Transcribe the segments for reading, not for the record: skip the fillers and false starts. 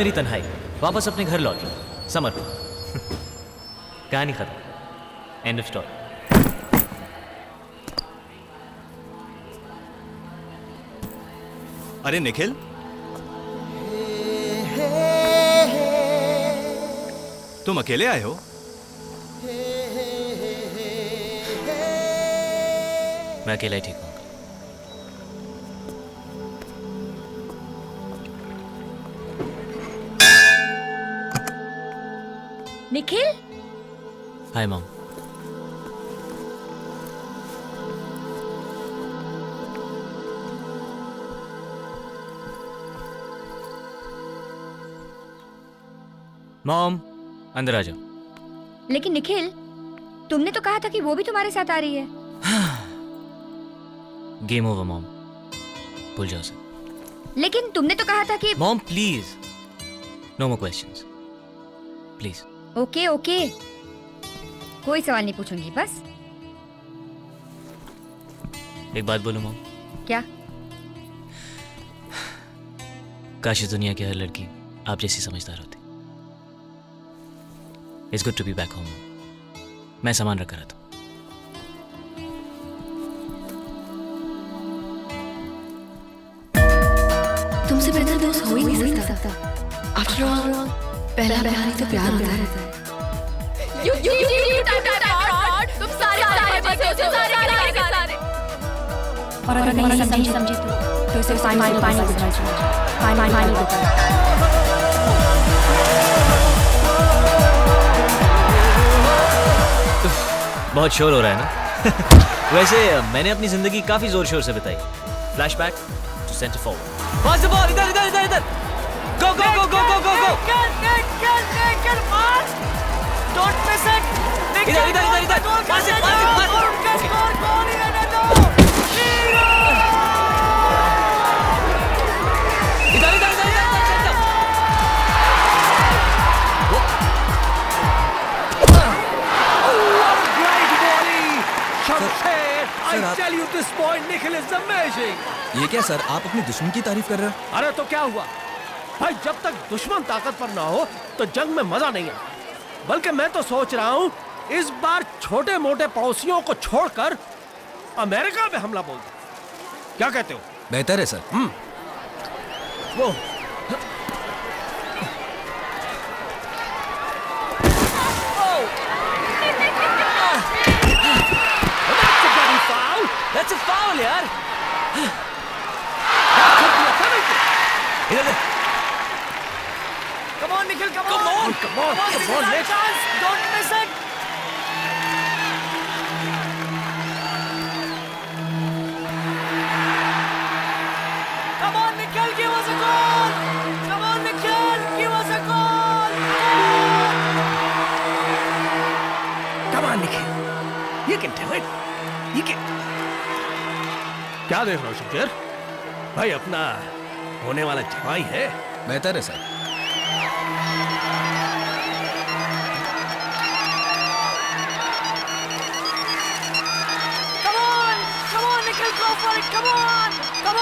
मेरी तन्हाई वापस अपने घर लौट रही समरपुर। कहानी खत्म, एंड ऑफ स्टोरी। अरे निखिल, तुम अकेले आए हो? मैं अकेला ही ठीक हूं। Nikhil, hi mom. मॉम, अंदर आ जाओ। लेकिन निखिल, तुमने तो कहा था कि वो भी तुम्हारे साथ आ रही है। गेम ओवर मॉम, भूल जाओ उसे। लेकिन तुमने तो कहा था कि mom please, no more questions, please. Okay okay, कोई सवाल नहीं पूछूंगी। बस एक बात बोलूं मॉम? क्या? काश इस दुनिया की हर लड़की आप जैसी समझदार होती। It's good to be back home. मैं सामान रखा रहा था। तुमसे बेहतर दोस्त हो ही नहीं सकता। आफ्टर ऑल पहला बयान तो प्यार होता रहता है। यू तुम सारे और अगर नहीं समझे तो सिर्फ पानी पानी। बहुत शोर हो रहा है ना? वैसे मैंने अपनी जिंदगी काफी जोर शोर से बिताई। Flashback to centre forward. इधर इधर इधर इधर। Go go go go go go go! Get fast! Don't miss it! Idhar! Pass it! Goal here na do! Zero! Idhar! Oh, what a great volley! Shamsher, I tell you this boy Nikhil is amazing. ये क्या sir, आप अपने दुश्मन की तारीफ कर रहे हो? अरे तो क्या हुआ? भाई जब तक दुश्मन ताकतवर ना हो तो जंग में मजा नहीं आता। बल्कि मैं तो सोच रहा हूँ इस बार छोटे मोटे पड़ोसियों को छोड़कर अमेरिका पे हमला बोल दो। क्या कहते हो? बेहतर है सर। वो That's a foul, यार। इधर। Come on, Nikhil, come on. Come on, let's dance. Don't miss it. Come on, Nikhil, give us a goal. Come on, Nikhil, give us a goal. Come on, Nikhil. You can do it. You can. क्या देख रहे हो शंकर भाई? अपना होने वाला जवाई है। बेहतर है sir. Come on, Nikhil, go for it. Come on. Come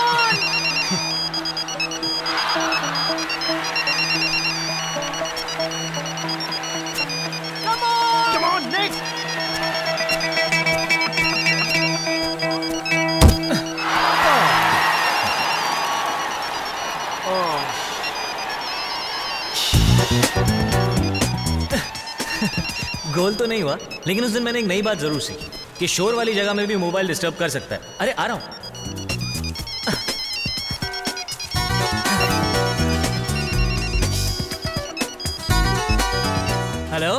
on, Nick. Goal तो नहीं हुआ, लेकिन उस दिन मैंने एक नई बात जरूर सीखी कि शोर वाली जगह में भी मोबाइल डिस्टर्ब कर सकता है। अरे आ रहा हूँ। हेलो,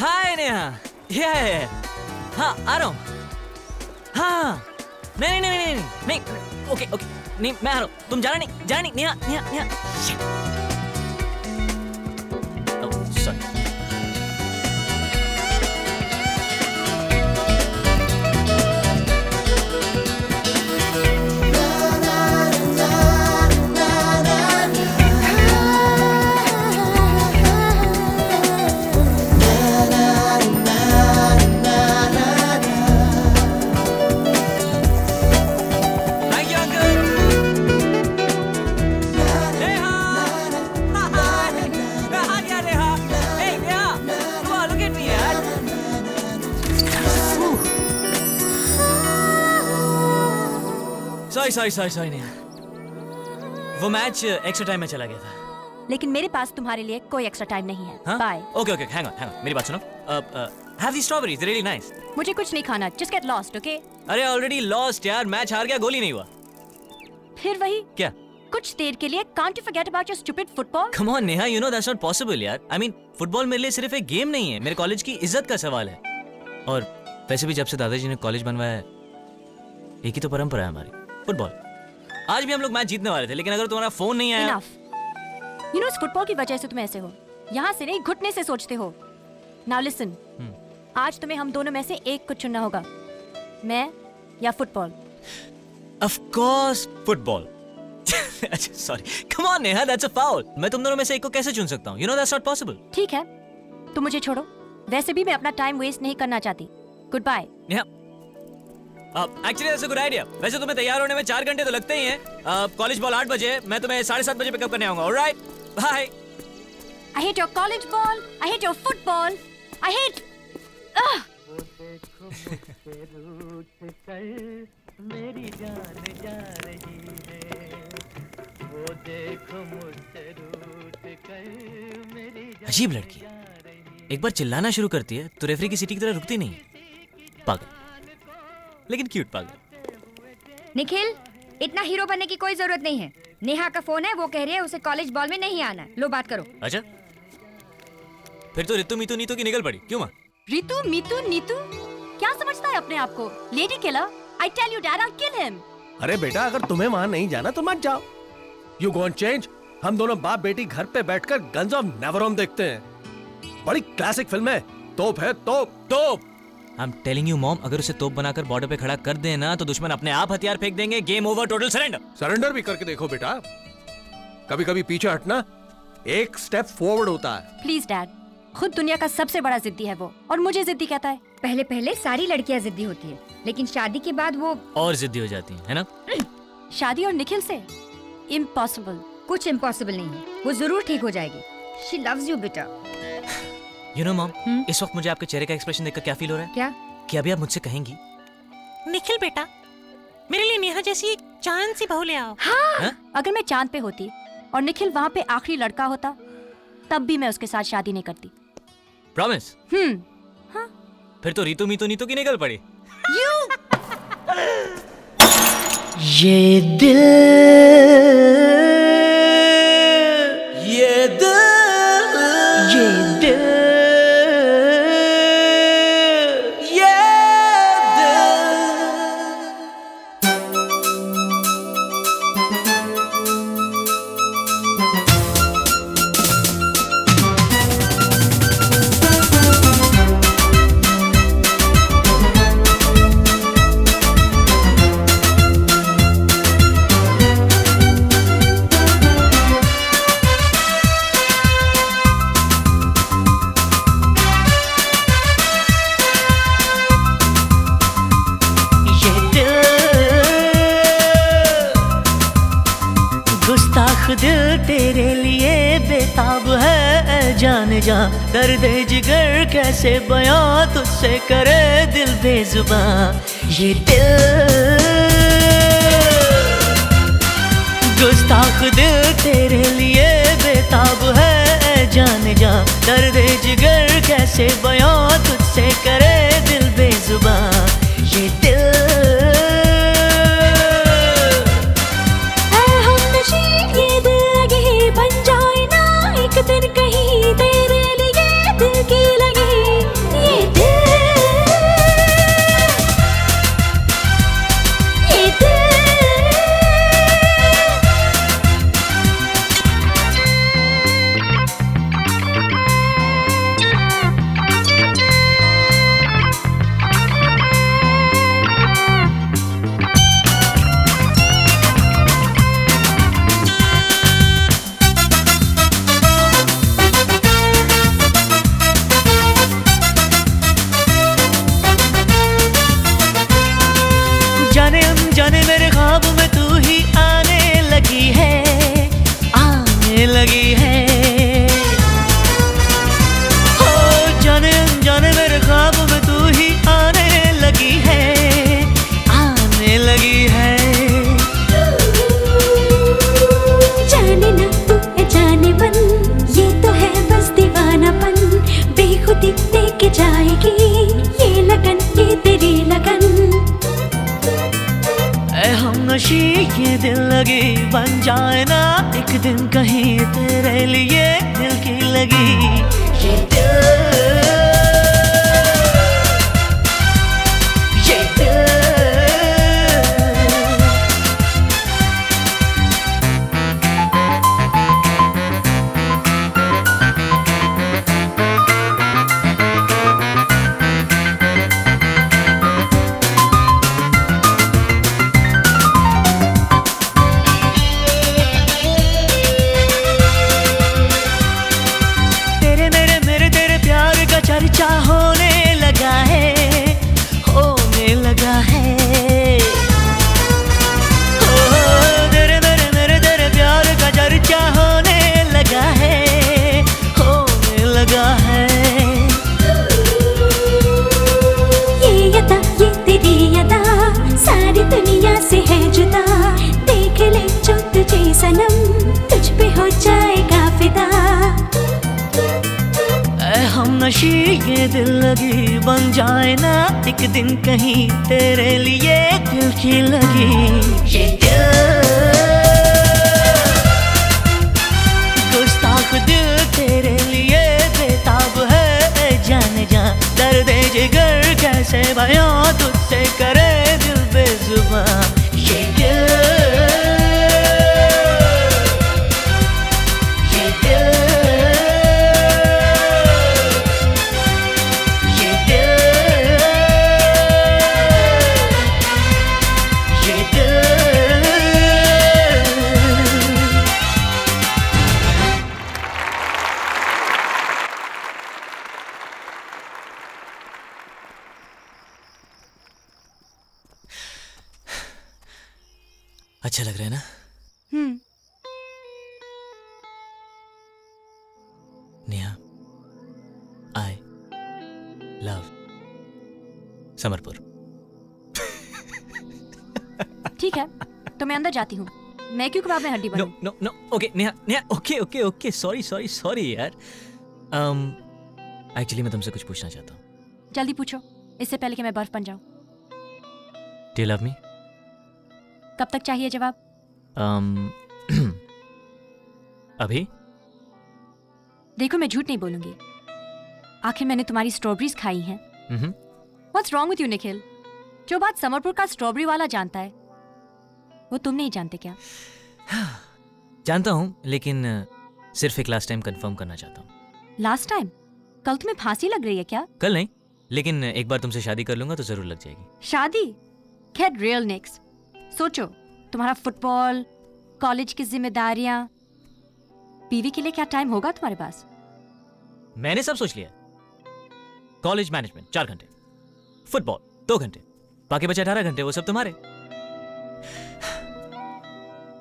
हाय नेहा, ये है। हाँ आ रहा हूँ। हाँ नहीं, ओके नहीं, मैं आ रहा हूँ, तुम जाना नहीं। नेहा सॉरी नेहा, वो मैच एक्स्ट्रा टाइम में चला गया था, लेकिन मेरे पास तुम्हारे लिए कोई एक्स्ट्रा टाइम नहीं है। बाय। ओके, हैंग ऑन, मेरी बात सुनो। Have the strawberries, they really nice. मुझे कुछ नहीं खाना, जस्ट गेट लॉस्ट, ओके? अरे ऑलरेडी लॉस्ट यार, मैच हार गया, गोल ही नहीं हुआ। फिर वही क्या? कुछ देर के लिए can't you forget about your stupid football? Come on Neha, you know that's not possible यार। आई मीन फुटबॉल मेरे लिए सिर्फ एक गेम नहीं है, मेरे कॉलेज की इज्जत का सवाल है। और वैसे भी जब से दादाजी ने कॉलेज बनवाया है, एक ही तो परंपरा है हमारी, फुटबॉल। आज भी हम लोग मैच जीतने वाले थे, लेकिन अगर तुम्हारा फोन नहीं आया। You know, इस फुटबॉल की वजह से तुम ऐसे हो, यहाँ से नहीं घुटने से सोचते हो। Now listen, आज तुम्हें हम दोनों में से एक को चुनना होगा, मैं या फुटबॉल। Of course, football. अच्छा sorry, come on Neha, that's a foul। मैं तुम दोनों में से एक को कैसे चुन सकता हूँ? You know that's not possible। ठीक है, तुम मुझे छोड़ो, वैसे भी मैं अपना टाइम वेस्ट नहीं करना चाहती। Good bye. Actually that's a good idea. वैसे तुम्हें तैयार होने में 4 घंटे तो लगते ही हैं। कॉलेज बॉल 8 बजे है, मैं तुम्हें 7:30 बजे पिकअप करने आऊंगा। Alright, bye. I hate your college ball, I hate your football, I hate. मेरी जान जा रही है, वो देखो मुझसे रूठ कर मेरी जान। अजीब लड़की, एक बार चिल्लाना शुरू करती है तो रेफरी की सीटी की तरह रुकती नहीं। पागल, लेकिन क्यूट पागल। निखिल, इतना हीरो बनने की कोई जरूरत नहीं है। नेहा का फोन है, वो कह रही है उसे कॉलेज बॉल में नहीं आना। लो बात करो। अच्छा, फिर तो रितु मीतू नीतू की निकल पड़ी। क्यों माँ? रितु मीतू नीतू क्या समझता है अपने आप को? Lady killer, I tell you dad, I will kill him. अरे बेटा, अगर तुम्हें वहाँ नहीं जाना तो मत जाओ। You gone change. हम दोनों बाप बेटी घर पे बैठ कर गन्स ऑफ नेवरोम देखते हैं। बड़ी क्लासिक फिल्म है। तोप है, तोप। I'm telling you mom, अगर उसे तोप बनाकर बॉर्डर पे खड़ा कर दे ना, तो दुश्मन अपने आप हथियार फेंक देंगे। Game over, total surrender. Surrender भी करके देखो बेटा, कभी कभी पीछे हटना एक स्टेप फॉरवर्ड होता है। प्लीज डैड, खुद दुनिया का सबसे बड़ा जिद्दी है वो, और मुझे जिद्दी कहता है। पहले सारी लड़कियाँ जिद्दी होती है, लेकिन शादी के बाद वो और जिद्दी हो जाती है ना। शादी और निखिल से? इम्पॉसिबल। कुछ इम्पॉसिबल नहीं है, वो जरूर ठीक हो जाएगी। शी लव्स यू बेटा। You know, Mom, इस वक्त मुझे आपके चेहरे का एक्सप्रेशन देखकर क्या फील हो रहा है? क्या? कि अभी आप मुझसे कहेंगी निखिल बेटा, मेरे लिए नेहा जैसी चांद सी बहू ले आओ। हाँ? अगर मैं चांद पे होती और निखिल वहाँ पे आखिरी लड़का होता, तब भी मैं उसके साथ शादी नहीं करती। प्रॉमिस? हाँ? फिर तो रीतू मीतू नीतू की निकल पड़ी। ये दिल, ये दिल, ये दिल, ये जाने जा दर्द जिगर कैसे बयां तुझसे करे दिल बेजुबा। ये दिल गुस्ताख दिल तेरे लिए बेताब है जाने जा दर्द जिगर कैसे बयां तुझसे करे दिल बेजुबा। ये दिल ये दिल लगी बन जाए ना एक दिन कहीं तेरे लिए दिल की लगी। ये दिल, ये ये दिल लगी बन जाए ना एक दिन कहीं तेरे लिए दिल की लगी। ये दिल गुस्ताख दिल तेरे लिए बेताब है जाने जा दर्द जिगर कैसे बयां तुझसे करे दिल बेजुबां। ये दिल, ये दिल, लग रहा है ना? Neha, I love Samarpur. ठीक है तो मैं अंदर जाती हूँ, मैं क्यों कबाब में हड्डी बनूं? No no no, okay Neha Neha, okay okay okay, sorry sorry sorry यार। एक्चुअली मैं तुमसे कुछ पूछना चाहता हूँ। जल्दी पूछो, इससे पहले कि मैं बर्फ बन जाऊँ। Do you love me? कब तक चाहिए जवाब? अभी। देखो मैं झूठ नहीं बोलूंगी, आखिर मैंने तुम्हारी स्ट्रॉबेरीज खाई हैं। What's wrong with you Nikhil? जो बात समरपुर का स्ट्रॉबेरी वाला जानता है वो तुम नहीं जानते क्या? जानता हूँ, लेकिन सिर्फ एक लास्ट टाइम कंफर्म करना चाहता हूँ। Last time? कल तुम्हें फांसी लग रही है क्या? कल नहीं, लेकिन एक बार तुमसे शादी कर लूंगा तो जरूर लग जाएगी। शादी? खैर रियल नेक्स्ट, सोचो तुम्हारा फुटबॉल, कॉलेज की जिम्मेदारियां, बीवी के लिए क्या टाइम होगा तुम्हारे पास? मैंने सब सोच लिया। कॉलेज मैनेजमेंट 4 घंटे, फुटबॉल 2 घंटे, बाकी बचे 18 घंटे, वो सब तुम्हारे।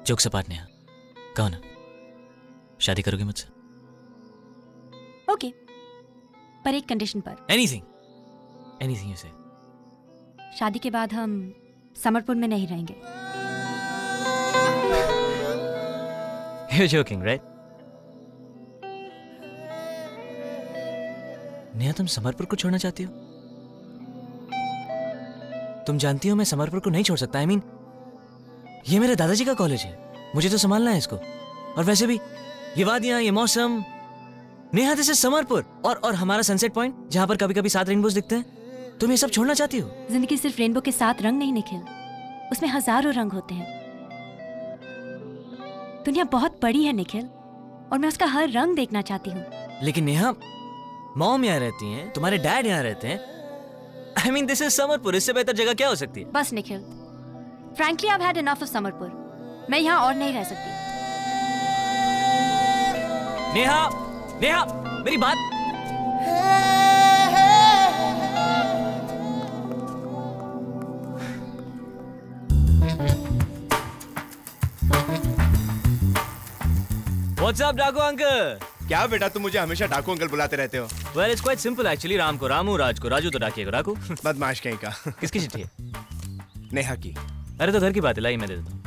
जोक सपाट नेहा, कहो ना शादी करोगे मुझसे? ओके, पर एक कंडीशन पर। एनीथिंग एनीथिंग यू से। शादी के बाद हम समरपुर में नहीं रहेंगे। You're joking, right? नेहा तुम समरपुर को छोड़ना चाहती हो? तुम जानती हो मैं समरपुर को नहीं छोड़ सकता। I mean, ये मेरे दादाजी का कॉलेज है, मुझे तो संभालना है इसको। और वैसे भी ये वादियां, ये मौसम, नेहा दिस इज समरपुर, और हमारा सनसेट पॉइंट जहां पर कभी कभी 7 रेनबोज दिखते हैं। तुम ये सब छोड़ना चाहती हो? जिंदगी सिर्फ रेनबो के 7 रंग नहीं निखिल, उसमें हजारों रंग होते हैं। दुनिया बहुत बड़ी है निखिल, और मैं उसका हर रंग देखना चाहती हूँ। लेकिन नेहा, मॉम यहाँ रहती है, तुम्हारे डैड यहाँ रहते हैं। I mean, this is Samarpur, इससे बेहतर जगह क्या हो सकती है? बस Nikhil, frankly I've had enough of Samarpur, मैं यहाँ और नहीं रह सकती। नेहा नेहा मेरी बात। What's up डाकू अंकल? क्या बेटा तुम मुझे हमेशा डाकू अंकल बुलाते रहते हो? Well, it's quite simple actually, Ram को रामू, राज को राजू, तो डाकिएगा डाकू। बदमाश कहीं का। किसकी चिट्ठी है? नेहा की। अरे तो घर की बात है, लाई मैं दे देता हूँ।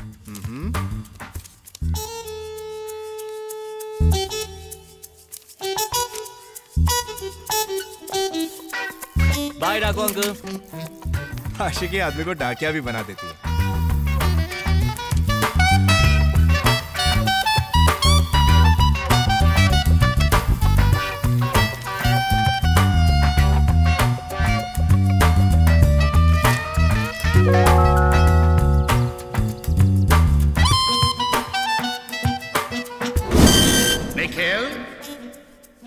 बाय डाकू अंकल। आशिकी आदमी को डाकिया भी बना देती है।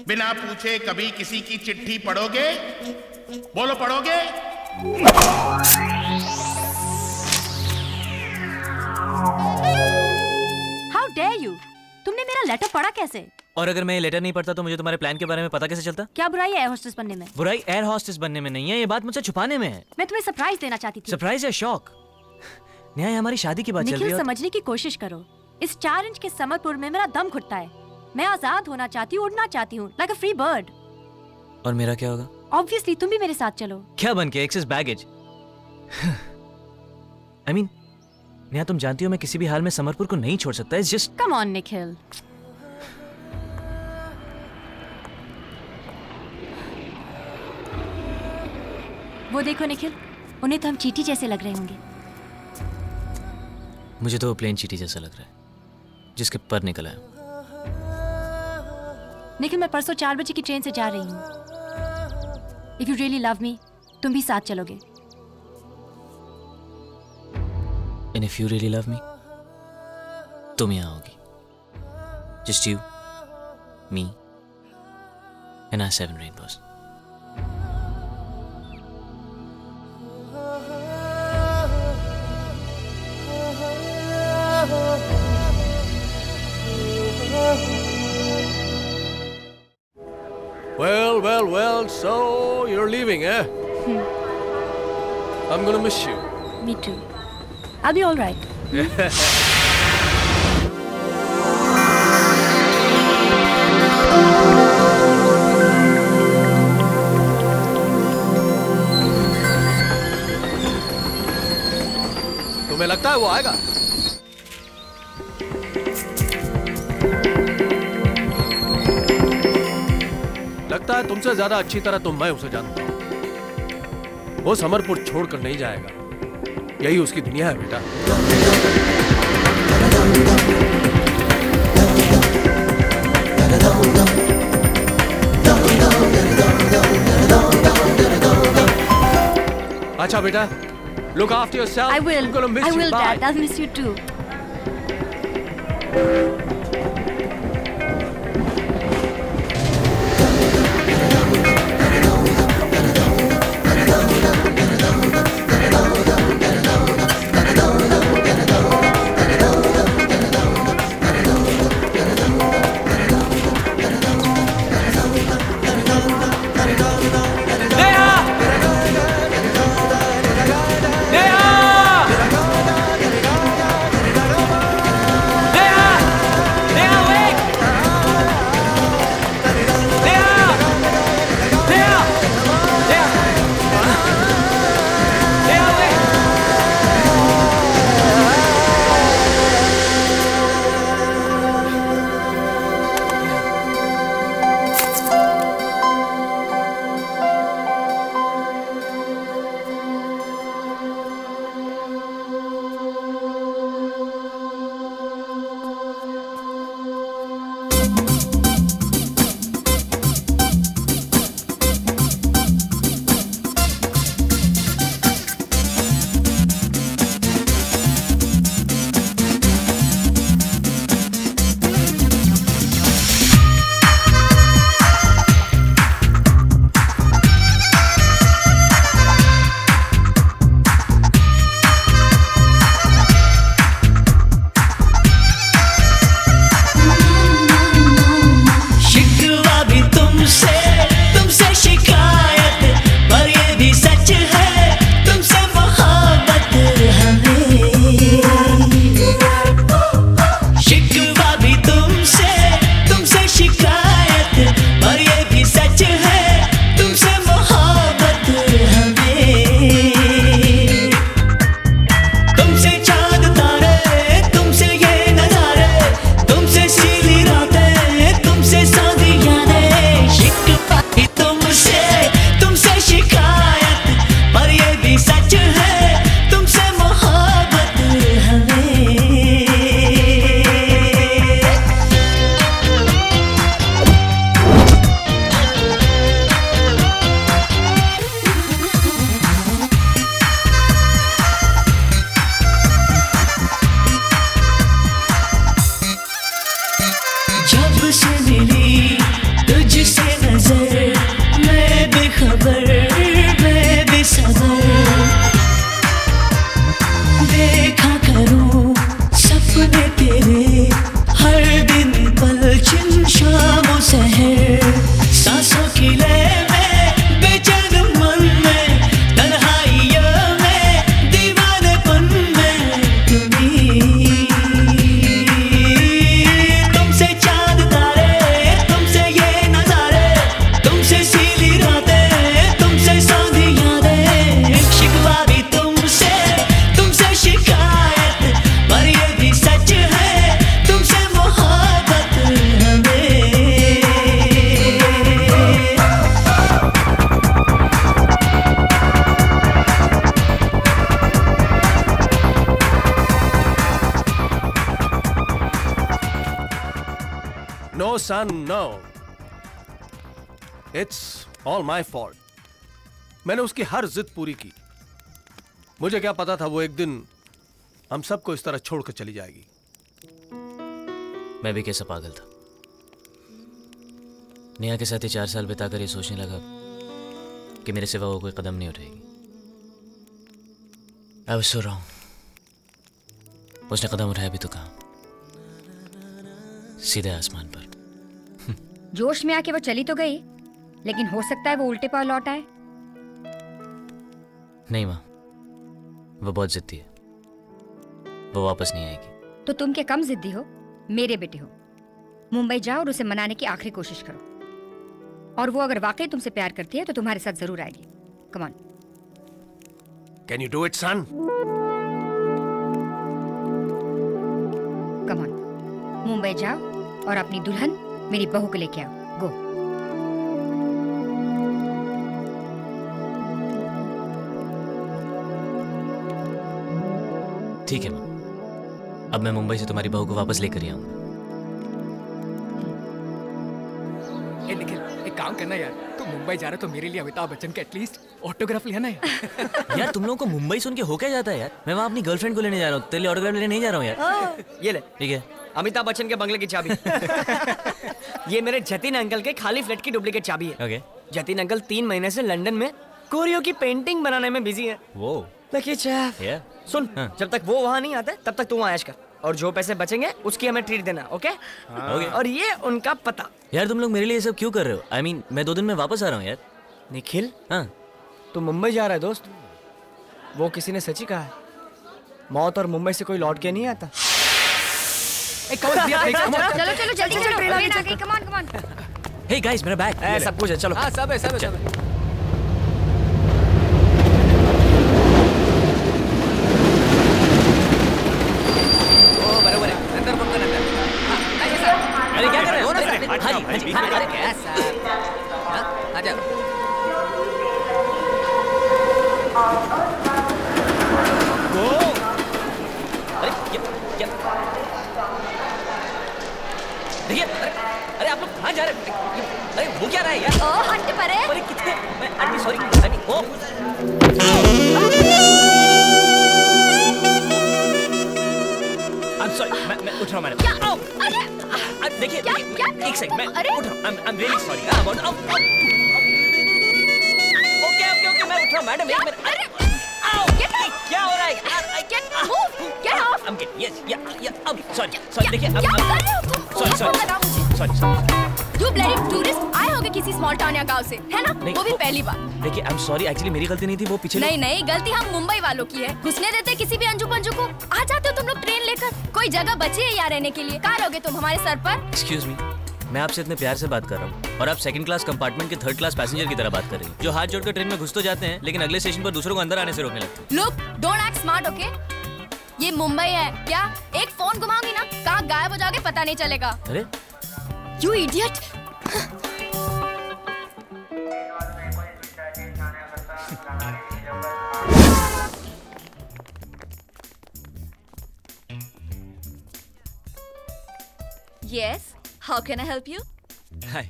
बिना पूछे कभी किसी की चिट्ठी पढ़ोगे? बोलो पढ़ोगे? How dare you? तुमने मेरा लेटर पढ़ा कैसे? और अगर मैं ये लेटर नहीं पढ़ता तो मुझे तुम्हारे प्लान के बारे में पता कैसे चलता? क्या बुराई है एयर होस्टेस बनने में? बुराई एयर होस्टेस बनने में नहीं है, ये बात मुझसे छुपाने में है। मैं तुम्हें सरप्राइज देना चाहती थी। सरप्राइज या शॉक? न्याय हमारी शादी की बात चल रही है। समझने की कोशिश करो, इस 4 इंच के समरपुर में मेरा दम घुटता है। मैं आजाद होना चाहती हूँ, उड़ना चाहती हूँ like a free bird। और मेरा क्या होगा? Obviously तुम भी मेरे साथ चलो। क्या बनके excess baggage? I mean, Neha तुम जानती हो मैं किसी भी हाल में समरपुर को नहीं छोड़ सकता। It's just come on Nikhil. वो देखो निखिल, उन्हें तो हम चींटी जैसे लग रहे होंगे। मुझे तो वो प्लेन चींटी जैसा लग रहा है जिसके पर निकला है। निखिल मैं परसों 4 बजे की ट्रेन से जा रही हूँ। If you really love me, तुम भी साथ चलोगे। And if you really love me, तुम यहाँ आओगी। Just you, me and our 7 rainbows. Well, well, well, so you're leaving, eh? I'm gonna miss you. Me too. I'll be all right. तुम्हें लगता है वो आएगा। लगता है तुमसे ज्यादा अच्छी तरह तो मैं उसे जानता हूं। वो समरपुर छोड़कर नहीं जाएगा, यही उसकी दुनिया है बेटा। अच्छा बेटा, look after yourself. I will. I'm gonna miss you. I will, Dad. I'll miss you too. मैंने उसकी हर जिद पूरी की। मुझे क्या पता था वो एक दिन हम सबको इस तरह छोड़कर चली जाएगी। मैं भी कैसा पागल था। नेहा के साथ ही 4 साल बिताकर ये सोचने लगा कि मेरे सिवा वो कोई कदम नहीं उठाएगी। अब सो रहा हूं, उसने कदम उठाया भी तो कहां, सीधे आसमान पर। जोश में आके वो चली तो गई, लेकिन हो सकता है वो उल्टे पांव लौट आए। नहीं माँ, वो बहुत जिद्दी है, वो वापस नहीं आएगी। तो तुम क्या कम जिद्दी हो? मेरे बेटे हो, मुंबई जाओ और उसे मनाने की आखिरी कोशिश करो। और वो अगर वाकई तुमसे प्यार करती है तो तुम्हारे साथ जरूर आएगी। Come on, can you do it son? Mumbai जाओ और अपनी दुल्हन मेरी बहू को लेके आओ। ठीक है मैम, अब मैं मुंबई से तुम्हारी बहू को वापस लेकर आऊंगा। निखिल, एक काम करना यार, तुम मुंबई जा रहे हो तो मेरे लिए अमिताभ बच्चन का एटलीस्ट ऑटोग्राफ लेना यार। यार तुम लोगों को मुंबई सुन के हो क्या जाता है यार, मैं वहाँ अपनी गर्लफ्रेंड को लेने जा रहा हूँ, तेरे लिए ऑटोग्राफ लेने नहीं जा रहा हूँ यार। ये ले, ठीक है, अमिताभ बच्चन के बंगले की चाबी। ये मेरे जतिन अंकल के खाली फ्लैट की डुप्लीकेट चाबी है। जतिन अंकल 3 महीने से लंदन में कोरियो की पेंटिंग बनाने में बिजी है। वो सुन, जब तक वो वहाँ नहीं आते तब तक तू आयश कर, और जो पैसे बचेंगे उसकी हमें ट्रीट देना, ओके? ओके। और ये उनका पता। यार तुम लोग मेरे लिए ये सब क्यों कर रहे हो? I mean, मैं 2 दिन में वापस आ रहा हूँ यार। निखिल, हाँ, तू मुंबई जा रहा है दोस्त, वो किसी ने सच ही कहा है, मौत और मुंबई से कोई लौट के नहीं आता। हे गाइस, मेरा बैग, सब कुछ है, चलो। सब है, सब है। अरे क्या कर रहे हो? अरे क्या सर, आ जाओ। गो। अरे क्या देखिए, अरे आप लोग कहाँ जा रहे हो? अरे वो क्या रहा है यार? ओ हट परे। अरे कितने, मैं आंटी सॉरी, मैं उठ रहा हूँ मैडम। देखिए, एक सेकंड, मैं उठ रहा हूँ, I'm really sorry about that. Okay, मैं उठ रहा हूँ मैडम, एक मिनट। अरे क्या हो रहा है? I can't move. Get off. I'm kidding. Yes, yeah. Sorry. देखिए, sorry. You bloody tourist, आए होंगे किसी small town या गांव से, है ना? वो भी पहली बार। देखिए, I'm sorry, actually मेरी गलती नहीं थी, वो पिछले। नहीं, गलती हम मुंबई वालों की है। घुसने देते किसी भी अंजू पंजू को, आ जाते हो तुम लोग ट्रेन लेकर, कोई जगह बची है यार रहने के लिए, कहाँ रहोगे तुम हमारे सर पर? एक्सक्यूज मी, मैं आपसे इतने प्यार से बात कर रहा हूँ और आप सेकंड क्लास कंपार्टमेंट के 3rd क्लास पैसेंजर की तरह बात कर रही हैं, जो हाथ जोड़कर ट्रेन में घुस तो जाते हैं लेकिन अगले स्टेशन पर दूसरों को अंदर आने से रोकने लगते हैं। Look, don't act smart, okay? ये मुंबई है क्या? एक फोन घुमाऊंगी ना, कहाँ गायब हो जाओगे पता नहीं चलेगा। अरे you idiot. Yes, how can I help you? Hi.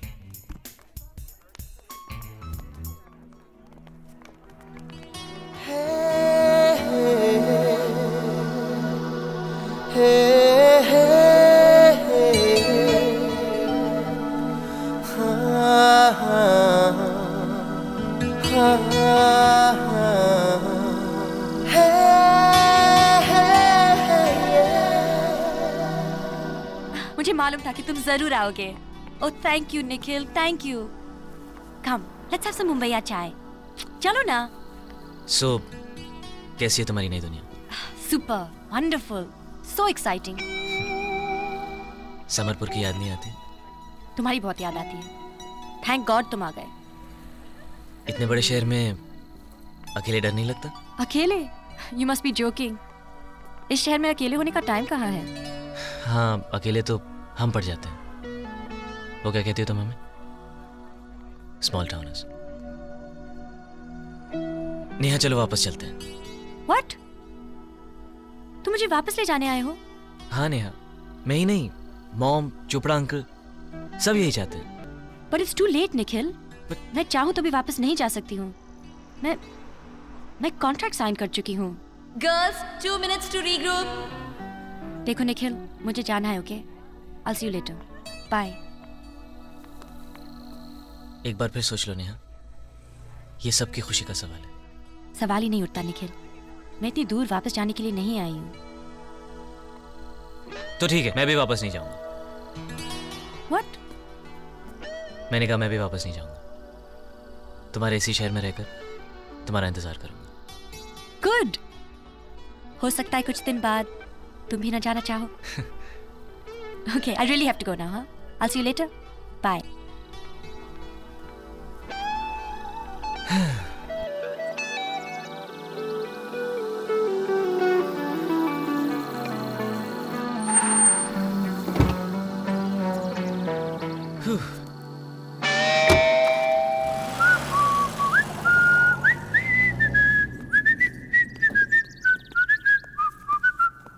Hey, hey, hey, hey, hey, hey. Ha, ha, ha, ha. मुझे मालूम था कि तुम जरूर आओगे। Oh thank you Nikhil, thank you. Come, let's have some मुंबईया चाय। चलो ना। सो कैसी है तुम्हारी नई दुनिया? Super, wonderful, so exciting. Samarpur की याद नहीं आती? तुम्हारी बहुत याद आती है। थैंक गॉड तुम आ गए। इतने बड़े शहर में अकेले डर नहीं लगता? अकेले? You must be joking. इस शहर में अकेले होने का टाइम कहाँ है। हाँ, अकेले तो हम पड़ जाते हैं। वो क्या कहती हो तुम हमें? Small towners. नेहा चलो वापस चलते हैं। व्हाट? तुम मुझे वापस ले जाने आए हो? हाँ नेहा, मैं ही नहीं, मॉम, चोपड़ा अंकल, सब यही चाहते हैं। But it's too late Nikhil, मैं चाहूँ तो भी वापस नहीं जा सकती हूँ। मैं कॉन्ट्रैक्ट साइन कर चुकी हूँ। Girls, 2 minutes to regroup. देखो निखिल, मुझे जाना है, okay? I see you later, bye. एक बार फिर सोच लो नेहा, ये सबकी खुशी का सवाल है। सवाल ही नहीं उठता निखिल, मैं इतनी दूर वापस जाने के लिए नहीं आई हूँ। तो ठीक है, मैं भी वापस नहीं जाऊँगा। व्हाट? मैंने कहा मैं भी वापस नहीं जाऊँगा, तुम्हारे इसी शहर में रहकर तुम्हारा इंतजार करूँगा। गुड, हो सकता है कुछ दिन बाद तुम भी ना जाना चाहो। Okay, I really have to go now, huh? I'll see you later. Bye.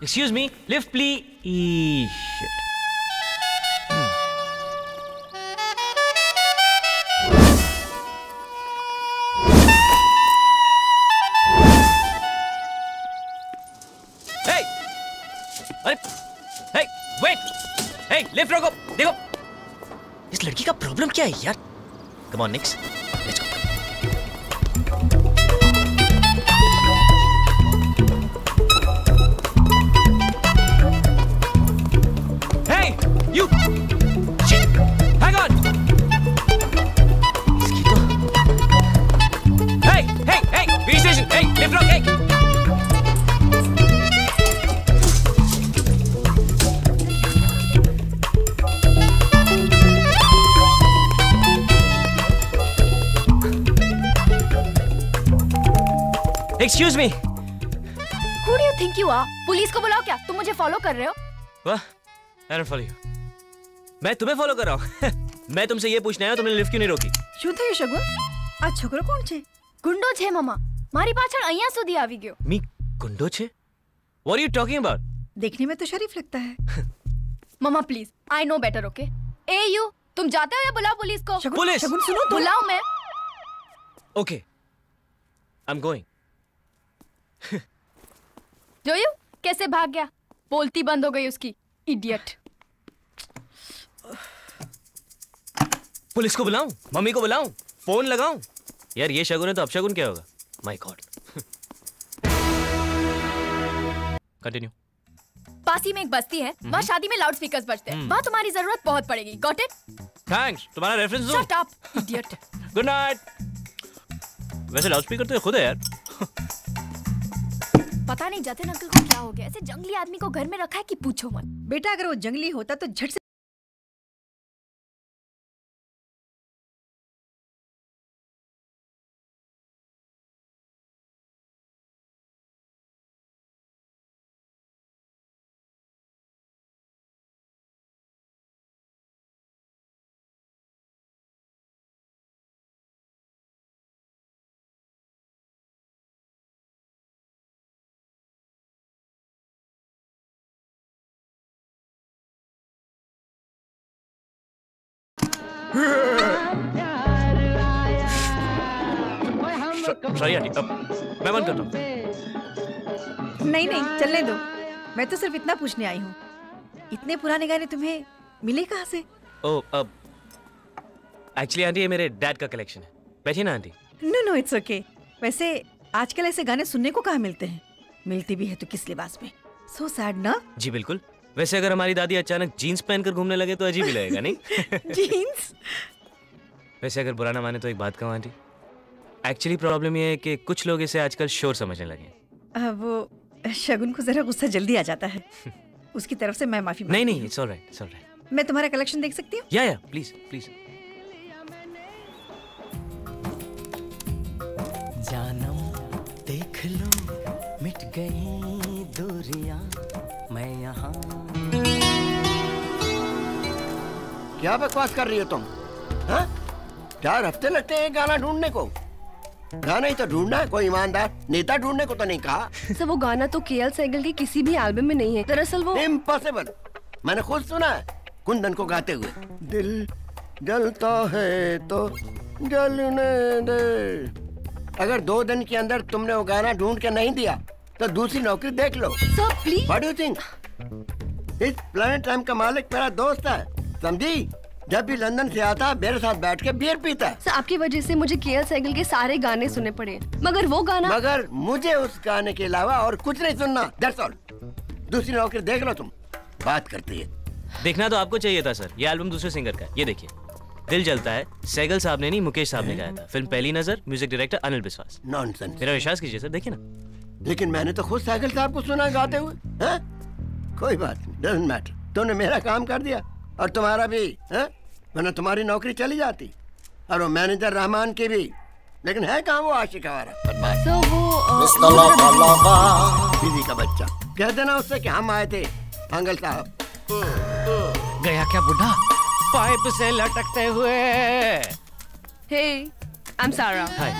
Excuse me, lift please. Shit. Hey! अरे, hey, wait, hey, lift रोको, देखो, इस लड़की का प्रॉब्लम क्या है यार? Come on, Nix. Excuse me. Who do you think you are? Police को बुलाओ क्या? तुम मुझे फॉलो कर रहे हो? What? I don't follow you. मैं तुम्हें फॉलो कर रहा हूँ. मैं तुमसे ये पूछने आया तुमने लिफ्ट क्यों नहीं रोकी? શું થયું શગુન? આ છોકરો કોણ છે? ગુંડો છે મામા. મારી પાછળ અહીંયા સુધી આવી ગયો. મી ગુંડો છે? What are you talking about? देखने में तो शरीफ लगता है. मामा please. I know better okay? Hey you. तुम जाते हो या बुलाओ पुलिस को? पुलिस. शगुन सुनो बुलाओ मैं. Okay. I'm going. जो यू कैसे भाग गया बोलती बंद हो गई उसकी इडियट पुलिस को बुलाऊं मम्मी को बुलाऊं फोन लगाऊं यार ये शगुन है तो अब शगुन क्या होगा माय गॉड कंटिन्यू पासी में एक बस्ती है वहाँ शादी में लाउड स्पीकर्स बजते हैं वहाँ तुम्हारी जरूरत बहुत पड़ेगी गॉट इट थैंक्स तुम्हारा reference shut up idiot good night वैसे लाउड स्पीकर तो खुद है यार पता नहीं जातिन अंकल को क्या हो गया ऐसे जंगली आदमी को घर में रखा है कि पूछो मत बेटा अगर वो जंगली होता तो झट से सॉरी आंटी अब मैं बंद करता हूँ नहीं नहीं चलने दो मैं तो सिर्फ इतना पूछने आई हूँ इतने पुराने गाने तुम्हें मिले कहाँ से ओह अब एक्चुअली आंटी ये मेरे डैड का कलेक्शन है बैठिए ना aunty no no it's okay वैसे आजकल ऐसे गाने सुनने को कहाँ मिलते हैं मिलती भी है तो किस लिबास में सो सैड ना जी बिल्कुल वैसे अगर हमारी दादी अचानक जीन्स पहनकर घूमने लगे तो अजीब ही लगेगा नहीं जीन्स वैसे अगर बुरा ना माने तो एक बात कहूँ आंटी एक्चुअली प्रॉब्लम ये है कि कुछ लोग इसे आजकल शोर समझने लगे वो शगुन को जरा गुस्सा जल्दी आ जाता है उसकी तरफ से मैं माफी मांगती हूं नहीं नहीं इट्स ऑलराइट इट्स ऑलराइट मैं तुम्हारा कलेक्शन देख सकती हूँ या प्लीज प्लीज जानम देख लो मिट गई दूरियां मैं यहाँ क्या बकवास कर रही हो तुम हाँ 4 हफ्ते लगते हैं गाना ढूंढने को गाना ही तो ढूंढना है कोई ईमानदार नेता ढूंढने को तो नहीं कहा सर वो गाना तो केएल सैगल की किसी भी एल्बम में नहीं है दरअसल वो इम्पॉसिबल मैंने खुद सुना है कुंदन को गाते हुए दिल जलता है तो जलने दे अगर 2 दिन के अंदर तुमने वो गाना ढूंढ के नहीं दिया तो दूसरी नौकरी देख लो sir please what do you think इस प्लैनेट एम का मालिक मेरा दोस्त है समझी जब भी लंदन से आता मेरे साथ बैठ के बियर पीता है सर आपकी वजह से मुझे केएल सैगल के सारे गाने सुनने पड़े मगर वो गाना मगर मुझे उस गाने के अलावा और कुछ नहीं सुनना दैट्स ऑल दूसरी नौकरी देख लो तुम बात करती है देखना तो आपको चाहिए था सर ये एल्बम दूसरे सिंगर का ये देखिए दिल जलता है सैगल साहब ने नहीं मुकेश साहब ने गाया था फिल्म पहली नजर music director Anil Biswas nonsense मेरा विश्वास कीजिए सर देखिए ना लेकिन मैंने तो खुद सैगल साहब को सुना गाते हुए कोई बात नहीं डजंट मैटर तुमने मेरा काम कर दिया और तुम्हारा भी है वरना तुम्हारी नौकरी चली जाती और वो मैनेजर रहमान की भी लेकिन है कहाँ वो आशिक हमारा दीदी का बच्चा कह देना उससे कि हम आए थे अंकल साहब गया क्या बुढ़ा पाइप से लटकते हुए हे आई एम सारा हाय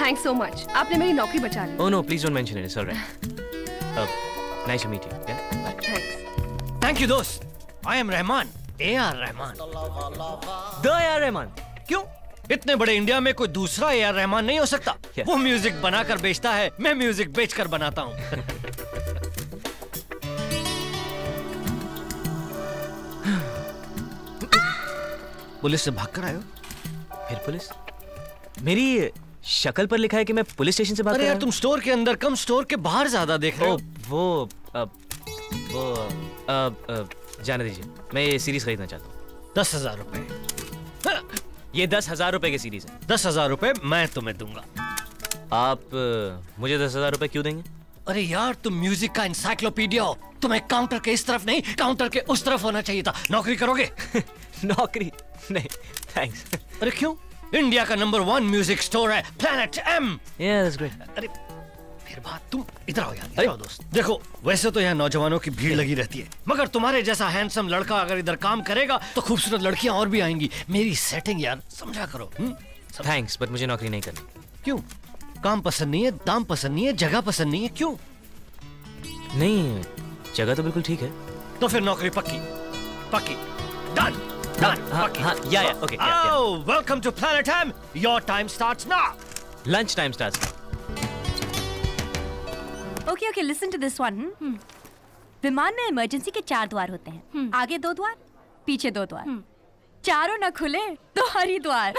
थैंक्स सो मच आपने मेरी नौकरी बचा ली oh no please don't mention it it's alright Nice to meet you. Yeah? Bye. Thanks. Thank you, dost. I am Rahman. A.R. Rahman. The A.R. Rahman. क्यों? इतने बड़े India में कोई दूसरा A.R. रहमान नहीं हो सकता. Yeah. वो म्यूजिक बनाकर बेचता है, मैं म्यूजिक बेचकर बनाता हूँ. पुलिस से भागकर आए हो? फिर पुलिस? मेरी शक्ल पर लिखा है कि मैं पुलिस स्टेशन से भाग कर आया हूं. अरे यार तुम स्टोर के अंदर कम स्टोर के बाहर ज्यादा देख रहे हो. वो जाने दीजिए, मैं ये सीरीज खरीदना चाहता हूँ. 10,000 रुपए. ये 10,000 रुपए की सीरीज है. 10,000 रुपए मैं तुम्हें दूंगा. आप मुझे 10,000 रुपए क्यों देंगे? अरे यार तुम म्यूजिक का इंसाइक्लोपीडिया हो. तुम्हें काउंटर के इस तरफ नहीं, काउंटर के उस तरफ होना चाहिए था. नौकरी करोगे? नौकरी नहीं थैंक्स. अरे क्यों? इंडिया का नंबर 1 म्यूजिक स्टोर है planet M. Yeah, that's great. अरे फिर बात, तुम इधर आओ यार. अरे दोस्त देखो, वैसे तो यहाँ नौजवानों की भीड़ लगी रहती है, मगर तुम्हारे जैसा हैंडसम लड़का अगर इधर काम करेगा तो खूबसूरत लड़कियाँ और भी आएंगी. मेरी सेटिंग यार समझा करो. थैंक्स बट मुझे नौकरी नहीं करनी. क्यों? काम पसंद नहीं है, दाम पसंद नहीं है, जगह पसंद नहीं है. क्यों? नहीं जगह तो बिल्कुल ठीक है. तो फिर नौकरी पक्की पक्की. Done. Welcome to Planet M. Your time starts now. Lunch time starts. Okay. Listen to this one. विमान में इमरजेंसी के 4 द्वार होते हैं. आगे 2 द्वार, पीछे 2 द्वार. चारों न खुले तो हरी द्वार.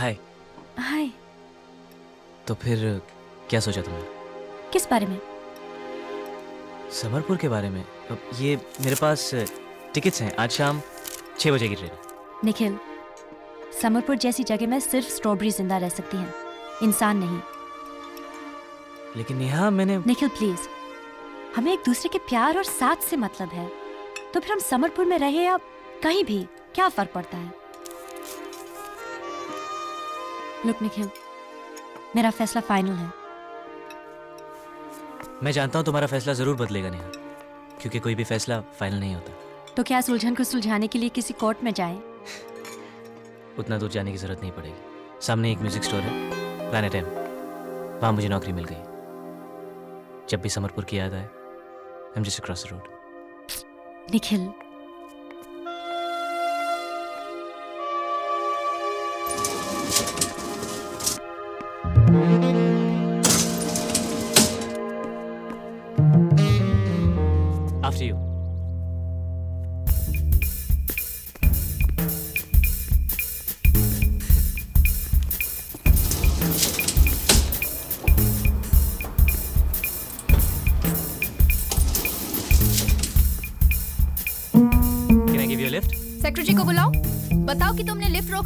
हाय. हाय. तो फिर क्या सोचा तुमने? किस बारे में? समरपुर के बारे में. ये मेरे पास टिकट्स हैं, आज शाम 6 बजे की ट्रेन. निखिल, समरपुर जैसी जगह में सिर्फ स्ट्रॉबेरी जिंदा रह सकती हैं, इंसान नहीं. लेकिन नेहा मैंने. निखिल प्लीज, हमें एक दूसरे के प्यार और साथ से मतलब है, तो फिर हम समरपुर में रहे या कहीं भी, क्या फर्क पड़ता है. लुक निखिल, मेरा फैसला फाइनल है. मैं जानता हूँ तुम्हारा फैसला जरूर बदलेगा नेहा, क्योंकि कोई भी फैसला फाइनल नहीं होता. तो क्या इस उलझन को सुलझाने के लिए किसी कोर्ट में जाएं? उतना दूर जाने की जरूरत नहीं पड़ेगी. सामने एक म्यूजिक स्टोर है प्लैनेट एम, वहाँ मुझे नौकरी मिल गई. जब भी समरपुर की याद आए, I am just across the road. Nikhil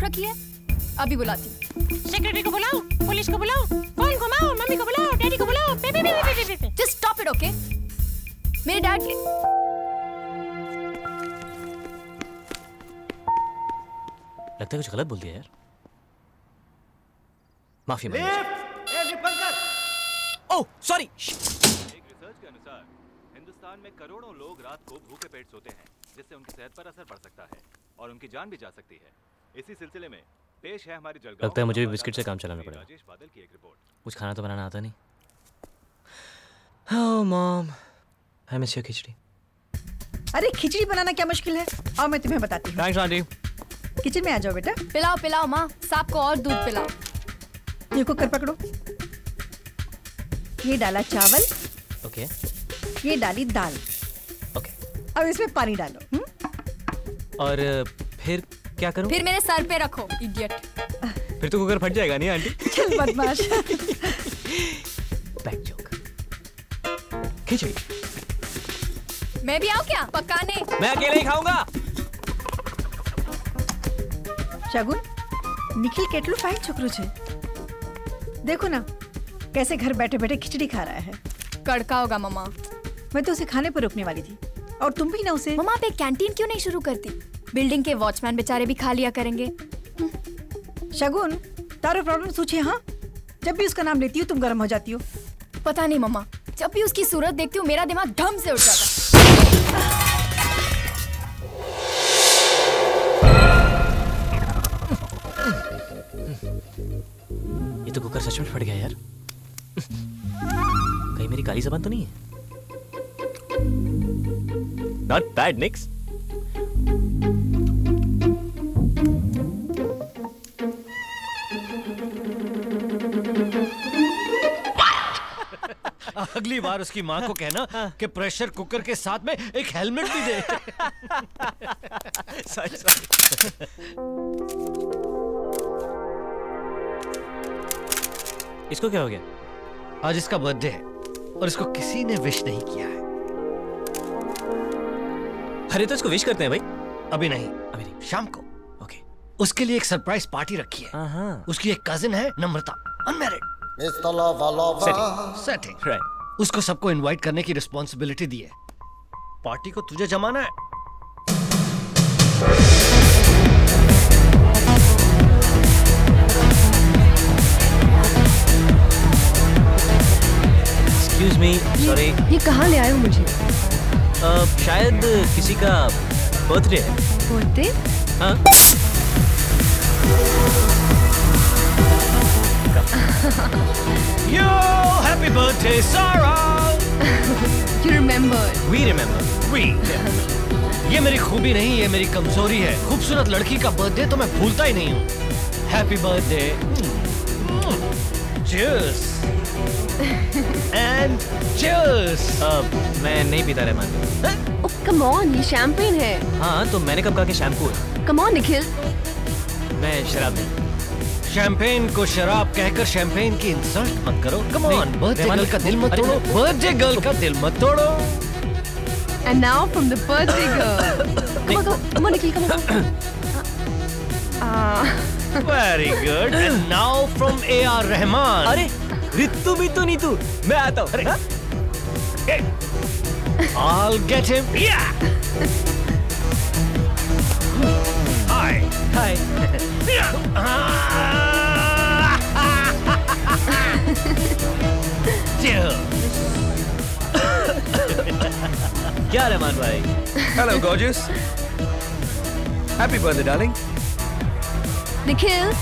रखी है, अभी बुलाती. सेक्रेटरी को बुलाओ, पुलिस को बुलाओ, कौन घुमाओ, मम्मी को बुलाओ, डैडी को बुलाओ. Just stop it. ओके मेरे डैड. लगता है कुछ गलत बोल दिया यार, माफी मांगो. ओह सॉरी. एक रिसर्च के अनुसार हिंदुस्तान में करोड़ों लोग रात को भूखे पेट सोते हैं, जिससे उनकी सेहत पर असर पड़ सकता है और उनकी जान भी जा सकती है. इसी सिलसिले में पेश है हमारी जलगांव. लगता है मुझे भी बिस्किट से काम चलाना पड़ेगा. राजेश बादल की एक रिपोर्ट. कुछ खाना तो बनाना आता नहीं. Oh mom, I miss your khichdi. अरे खिचड़ी बनाना क्या मुश्किल है, और मैं तुम्हें बताती हूँ. Thanks aunty. किचन में आ जाओ बेटा. पिलाओ पिलाओ माँ, सांप को और दूध पिलाओ. देखो कर पकड़ो. ये डाला चावल. ओके. ये डाली दाल. ओके. अब इसमें पानी डालो. और फिर क्या करूं? फिर मेरे सर पे रखो इडियट. फिर तो कुकर फट जाएगा. नहीं आंटी चल बदमाश. Bad joke. खिचड़ी मैं भी आऊं क्या पकाने? मैं अकेले ही खाऊंगा. शगुन, निखिल केटलू फाइन छोकरो छे. देखो ना कैसे घर बैठे बैठे खिचड़ी खा रहा है. कड़का होगा मम्मा. मैं तो उसे खाने पर रोकने वाली थी, और तुम भी ना उसे. मम्मा आप एक कैंटीन क्यों नहीं शुरू करती? बिल्डिंग के वॉचमैन बेचारे भी खा लिया करेंगे. शगुन तारो प्रॉब्लम सोचे. हाँ जब भी उसका नाम लेती हूँ तुम गर्म हो जाती हो. पता नहीं मम्मा, जब भी उसकी सूरत देखती हूँ मेरा दिमाग धम से उठ जाता है. ये तो कुकर सच में फट गया यार. कहीं मेरी काली जबान तो नहीं है? Not bad, Nix. अगली बार उसकी माँ को कहना कि प्रेशर कुकर के साथ में एक हेलमेट भी दे। सच सच। इसको क्या हो गया? आज इसका बर्थडे है और इसको किसी ने विश नहीं किया है। अरे तो इसको विश करते हैं भाई। अभी नहीं, अभी नहीं, शाम को। ओके। उसके लिए एक सरप्राइज पार्टी रखी है। उसकी एक कजिन है नम्रता, अनमैरिड। Setting right. उसको सबको इनवाइट करने की रिस्पॉन्सिबिलिटी दी है। पार्टी को तुझे जमाना है। Excuse me, sorry. ये कहाँ ले आए हो मुझे? शायद किसी का बर्थडे है। बर्थडे? हाँ। Yo, happy birthday, Sara. You remember? We remember. We. ये मेरी खूबी नहीं, ये मेरी कमजोरी है। खूबसूरत लड़की का बर्थडे तो मैं भूलता ही नहीं हूँ। Happy birthday. Cheers. And cheers. मैं नहीं पीता रहमान। Oh come on, ये शैम्पेन है। हाँ, तो मैंने कब कहा कि शैम्पू है? Come on, Nikhil. मैं शराब नहीं। शैंपेन को शराब कहकर शैंपेन की इंसल्ट मत करो। कम ऑन, बर्थडे गर्ल का दिल मत तोड़ो। बर्थडे गर्ल का दिल मत तोड़ो। And now from the birthday girl. Come on Nikhil, come on. Very good. And now from A R. Rahman. अरे रितु भी तो नीतू, मैं आता हूँ। अरे I'll get him. Yeah. Hi. Hi. क्या रहमान भाई? Hello gorgeous, happy birthday darling. Nikhil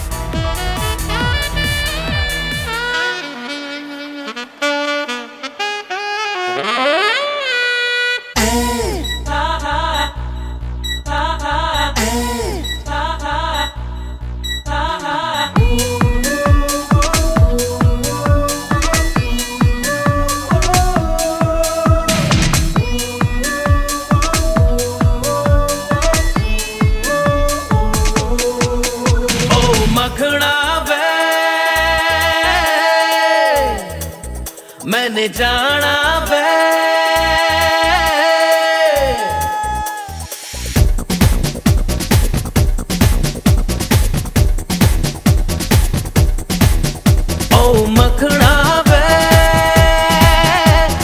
जाना बे। ओ मखना बे,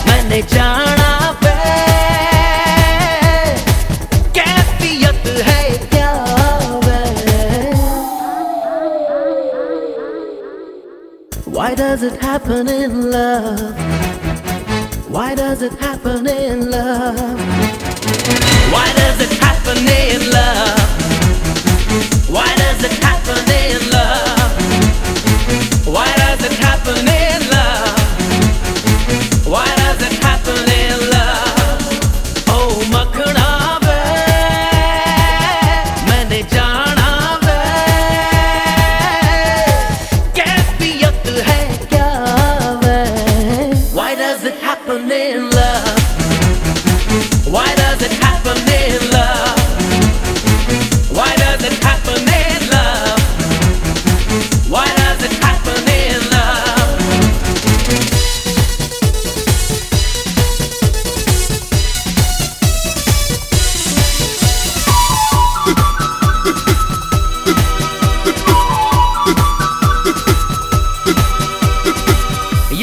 मैंने जाना बे। कैफियत है क्या बे? Why does it happen in love? Why does it happen in love? Why does it happen in love? Why does it happen in love? Why does it happen in love? Why does it happen in love? Oh makhna be, maine jaana be. Kaifiyat hai kya be? Why does it happen in love? Why does it happen in love? Why does it happen in love? Why does it happen in love?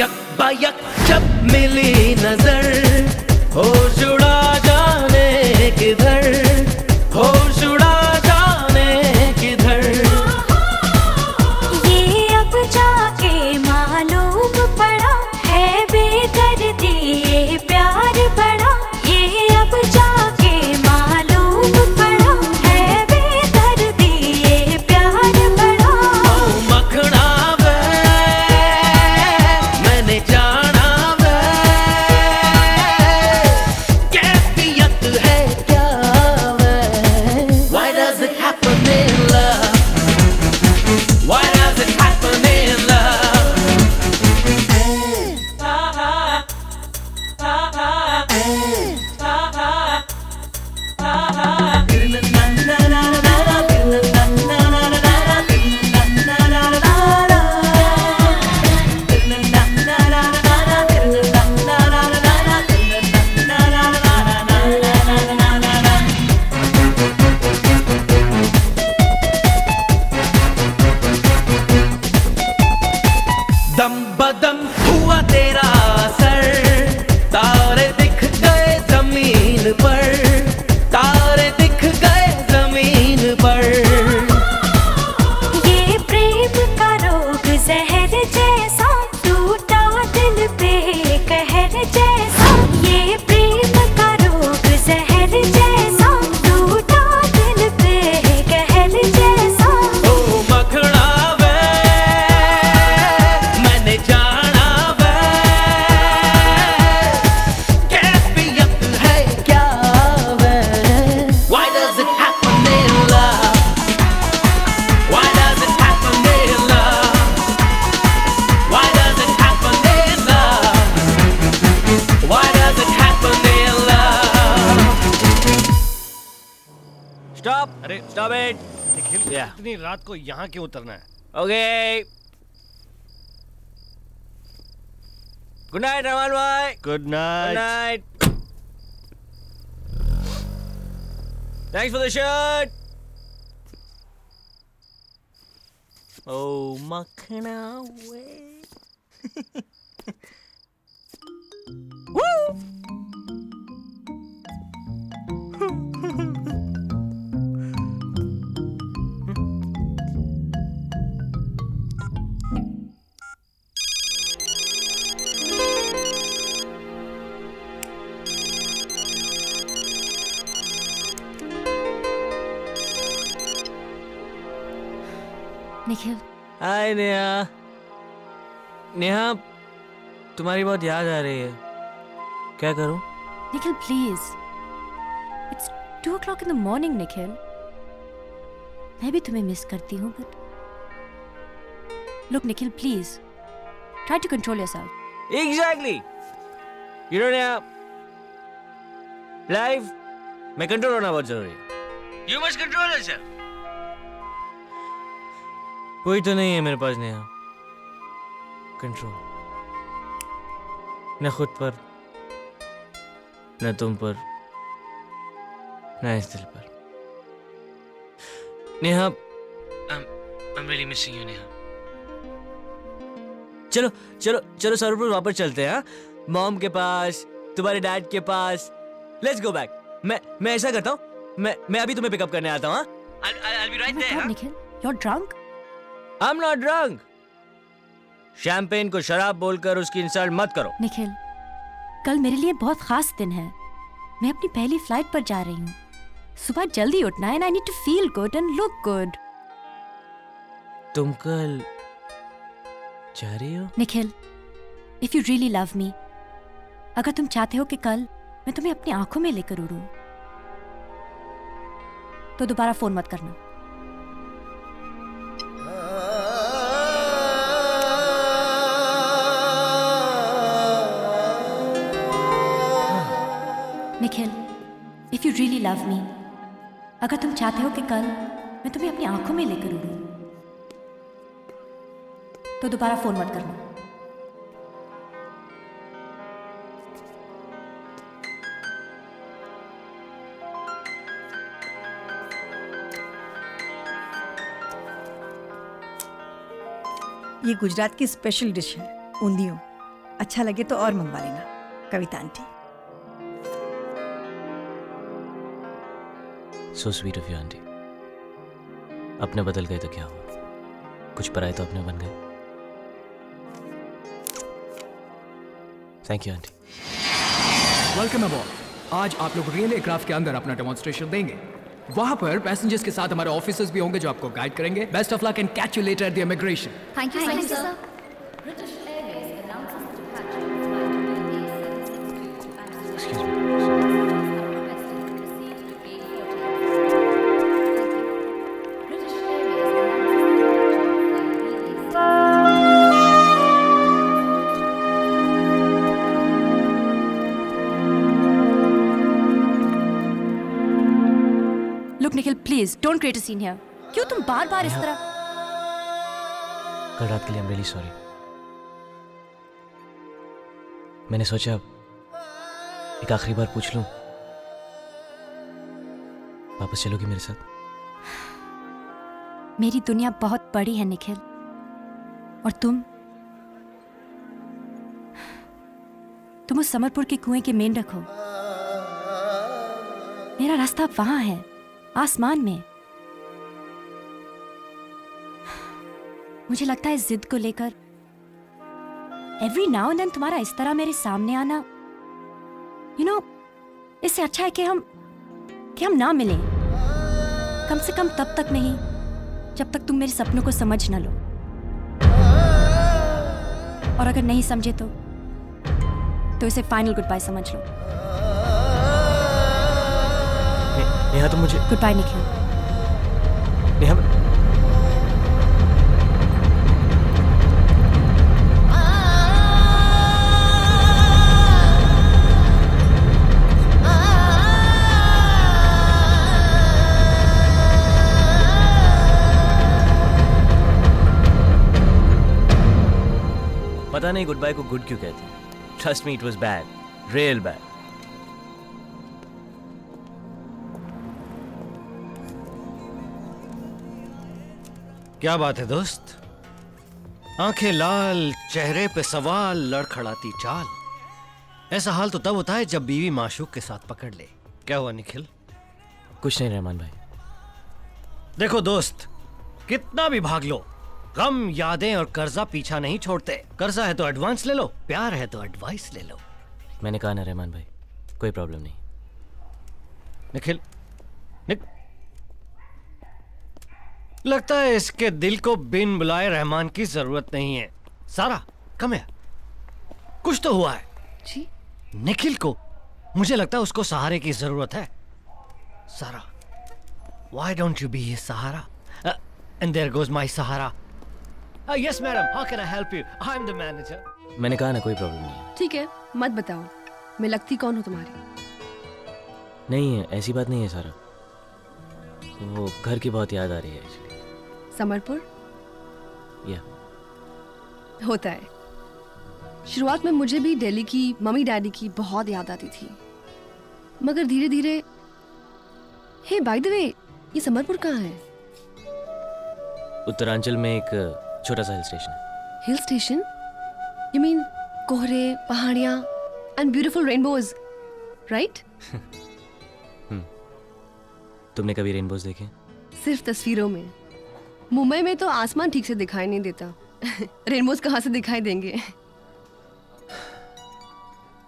Yak ba yak jab मिली नजर हो जुड़ा जाने किधर, हो जुड़ा जाने किधर। ये अब जाके मालूम पड़ा है बेदर्दी ये प्यार बड़ा। ये अब जाके मालूम पड़ा है बेदर्दी ये प्यार बड़ा। ओ मखना बे, मैंने इतनी रात को यहाँ क्यों उतरना है? ओके, गुड नाइट रहमान भाई। Good night. Thanks for the shirt. ओ मखना वे। निखिल। हाय नेहा। नेहा, तुम्हारी बहुत याद आ रही है, क्या करूं? Nikhil please, it's 2 o'clock in the morning। Nikhil, मैं भी तुम्हें मिस करती हूँ, but look Nikhil please try to control yourself. Exactly, you know Neha, life में कंट्रोल होना बहुत जरूरी है। You must control yourself. कोई तो नहीं है मेरे पास नेहा कंट्रोल, न खुद पर, न तुम पर, न इस दिल पर। Neha, I'm really missing you Neha. चलो चलो चलो सरपुर वापस चलते हैं। मॉम के पास, तुम्हारे डैड के पास। Let's go back. मैं ऐसा करता हूँ, मैं अभी तुम्हें पिकअप करने आता हूँ। I'll be right there। Nikhil, you're drunk? I'm not drunk। Champagne को शराब बोलकर उसकी इंसल्ट मत करो। निखिल, कल मेरे लिए बहुत खास दिन है। मैं अपनी पहली फ्लाइट पर जा रही हूँ। सुबह जल्दी उठना है, and I need to feel good and look good। तुम कल जा रही हो? Nikhil, if you really love me, अगर तुम चाहते हो कि कल मैं तुम्हें अपनी आंखों में लेकर उड़ूं, तो दोबारा फोन मत करना। Nikhil, if you really love me, अगर तुम चाहते हो कि कल मैं तुम्हें अपनी आंखों में लेकर उड़ूं, तो दोबारा फोन मत करना। ये गुजरात की स्पेशल डिश है, ऊंधियों। अच्छा लगे तो और मंगवा लेना, Kavita aunty. So sweet of you, aunty. अपने बदल गए तो क्या हुआ, कुछ पराए तो अपने बन गए। Thank you aunty. Welcome aboard. आज आप लोग रियल एयरक्राफ्ट के अंदर अपना डेमोन्स्ट्रेशन देंगे। वहाँ पर पैसेंजर्स के साथ हमारे ऑफिसर्स भी होंगे जो आपको गाइड करेंगे। Best of luck and catch you later at the immigration. Thank you sir. Don't create a scene here। क्यों तुम बार-बार इस तरह? कल रात के लिए I'm really sorry। मैंने सोचा एक आखिरी बार पूछ लूं, वापस चलोगी मेरे साथ? मेरी दुनिया बहुत बड़ी है निखिल, और तुम उस समरपुर के कुएं के मेंढक हो। मेरा रास्ता वहां है, आसमान में। मुझे लगता है इस जिद को लेकर एवरी नाउ एंड देन तुम्हारा इस तरह मेरे सामने आना, यू नो, इससे अच्छा है कि हम ना मिलें, कम से कम तब तक नहीं जब तक तुम मेरे सपनों को समझ न लो। और अगर नहीं समझे तो इसे फाइनल गुड बाय समझ लो। नेहा, तो मुझे गुड बाय निखिल। नेहा, पता नहीं गुड बाय को गुड क्यों कहते हैं। Trust me it was bad, real bad. क्या बात है दोस्त, आंखें लाल, चेहरे पे सवाल, लड़खड़ाती चाल। ऐसा हाल तो तब होता है जब बीवी माशूक के साथ पकड़ ले। क्या हुआ निखिल? कुछ नहीं रहमान भाई। देखो दोस्त, कितना भी भाग लो, गम, यादें और कर्जा पीछा नहीं छोड़ते। कर्जा है तो एडवांस ले लो, प्यार है तो एडवाइस ले लो। मैंने कहा ना रहमान भाई, कोई प्रॉब्लम नहीं। निखिल, लगता है इसके दिल को बिन बुलाए रहमान की जरूरत नहीं है। सारा कम है, कुछ तो हुआ है जी। निखिल को, मुझे लगता है उसको सहारे की जरूरत है। सारा, why don't you be his Sahara? And there goes my Sahara. Yes madam, how can I help you? I'm the manager। मैंने कहा ना कोई प्रॉब्लम नहीं। ठीक है, मत बताओ मैं लगती कौन हूँ तुम्हारी। नहीं है, ऐसी बात नहीं है सारा, वो घर की बहुत याद आ रही है actually। समरपुर या होता है। शुरुआत में मुझे भी दिल्ली की, मम्मी डैडी की बहुत याद आती थी, मगर धीरे धीरे। हे बाय द वे, ये समरपुर कहाँ है? उत्तरांचल में एक छोटा सा हिल स्टेशन है। Hill station? यू मीन कोहरे, पहाड़ियाँ एंड ब्यूटीफुल रेनबोज, राइट? तुमने कभी रेनबोज देखे? सिर्फ तस्वीरों में। मुंबई में तो आसमान ठीक से दिखाई नहीं देता, रेनबोज कहाँ से दिखाई देंगे?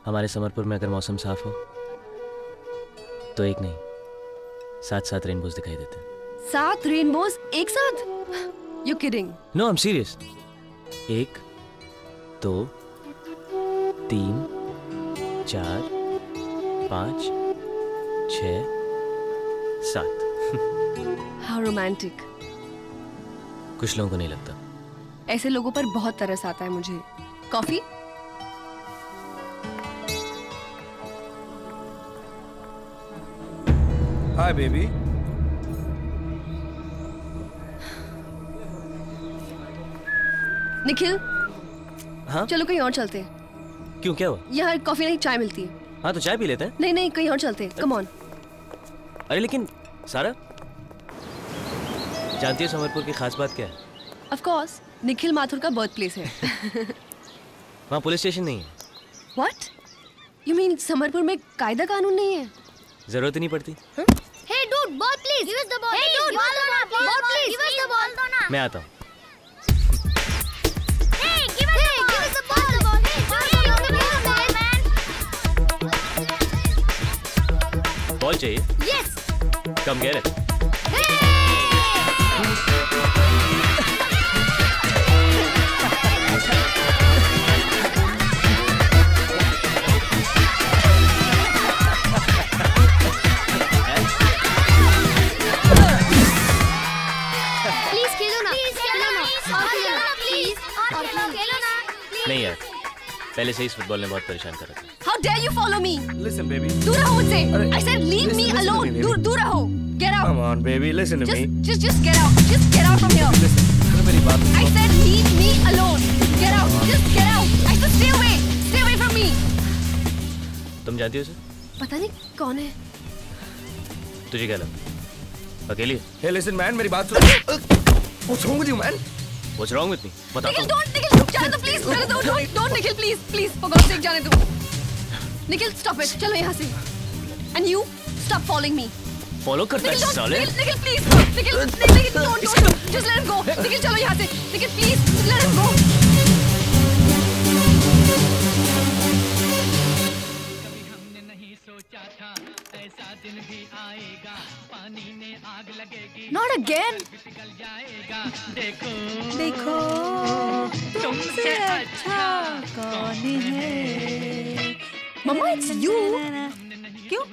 हमारे समरपुर में अगर मौसम साफ हो तो एक नहीं, 7 रेनबोज दिखाई देते। 7 रेनबोज एक साथ? You kidding? No I am serious. 1 2 3 4 5 6 7। How romantic. कुछ लोगों को नहीं लगता। ऐसे लोगों पर बहुत तरस आता है मुझे। कॉफी? Hi baby. निखिल, हाँ? चलो कहीं और चलते हैं। क्यों, क्या हुआ? यहाँ कॉफी नहीं, चाय मिलती है। हाँ तो चाय पी लेते हैं। नहीं नहीं, कहीं और चलते हैं। Come on. अरे लेकिन सारा, जानती है समरपुर की खास बात क्या है? ऑफ कोर्स, निखिल माथुर का बर्थ प्लेस है। वहाँ पुलिस स्टेशन नहीं है। व्हाट? यू मीन समरपुर में कायदा कानून नहीं है? जरूरत ही नहीं पड़ती। Hey dude, ball please, give us the ball. Hey dude, ball दो ना please, ball please, give us the ball दो ना। मैं आता हूँ। Hey, give us the ball, the ball. Hey, ball चाहिए? यस। Come get it. नहीं यार, पहले से ही इस फुटबॉल ने बहुत परेशान कर रखा है। How dare you follow me? Listen baby, दूर रहो मुझसे। I said leave me alone. दूर रहो। Get out. Come on baby, listen to me. Just get out. Just get out from here. Listen, मेरी बात सुनो। I said leave me alone. Get out. Just get out. I said stay away. Stay away from me. तुम जानती हो उसे? पता नहीं कौन है। तुझे क्या लगता, अकेली? Hey listen man, मेरी बात सुनो। What's wrong with you man? What's wrong with me? बता दो। जाने दो प्लीज, जाने दो। Don't Nikhil, please please, for god sake जाने दो। निखिल स्टॉप इट, चलो यहाँ से। And you stop following me. Follow करता है साले। Nikhil please, Nikhil Nikhil don't, just let him go. Nikhil चलो यहाँ से, Nikhil please let him go. Not again. देखो तुमसे अच्छा कौन है। Mamma it's you. क्यों,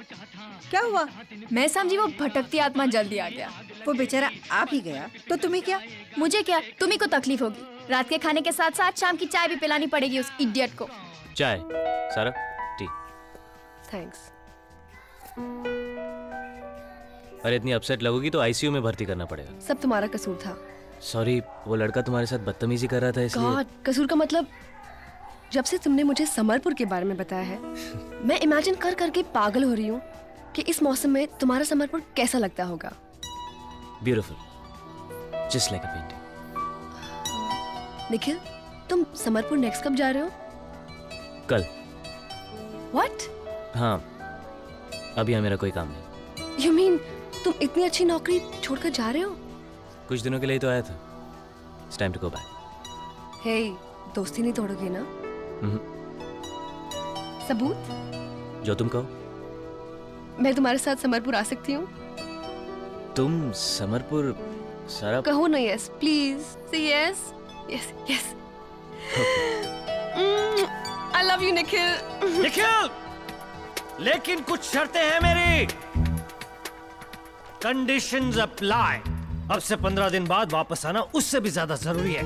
क्या हुआ? मैं समझी वो भटकती आत्मा जल्दी आ गया। वो बेचारा आ भी गया तो तुम्हें क्या? मुझे क्या, तुम्ही को तकलीफ होगी। रात के खाने के साथ साथ शाम की चाय भी पिलानी पड़ेगी उस इडियट को। चाय? सारा टी। थैंक्स। अरे इतनी अपसेट लगोगी तो आईसीयू में भर्ती करना पड़ेगा। सब तुम्हारा कसूर था। सॉरी, वो लड़का तुम्हारे साथ बदतमीजी कर रहा था इसलिए। God, कसूर का मतलब जब से तुमने मुझे समरपुर के बारे में बताया है मैं इमेजिन कर करके पागल हो रही हूँ कि इस मौसम में तुम्हारा समरपुर कैसा लगता होगा। Beautiful, just like a painting. Nikhil, तुम समरपुर नेक्स्ट कब जा रहे हो? कल। What? हाँ, अभी यहाँ मेरा कोई काम नहीं। You mean तुम इतनी अच्छी नौकरी छोड़कर जा रहे हो? कुछ दिनों के लिए तो आया था। It's time to go back. Hey, दोस्ती नहीं तोड़ोगे ना? सबूत? जो तुम कहो। मैं तुम्हारे साथ समरपुर आ सकती हूँ? तुम समरपुर सारा कहो ना। यस प्लीज से yes yes yes. I love you Nikhil. Nikhil, लेकिन कुछ शर्तें हैं मेरी। Conditions apply. अब से 15 दिन बाद वापस आना उससे भी ज्यादा जरूरी है।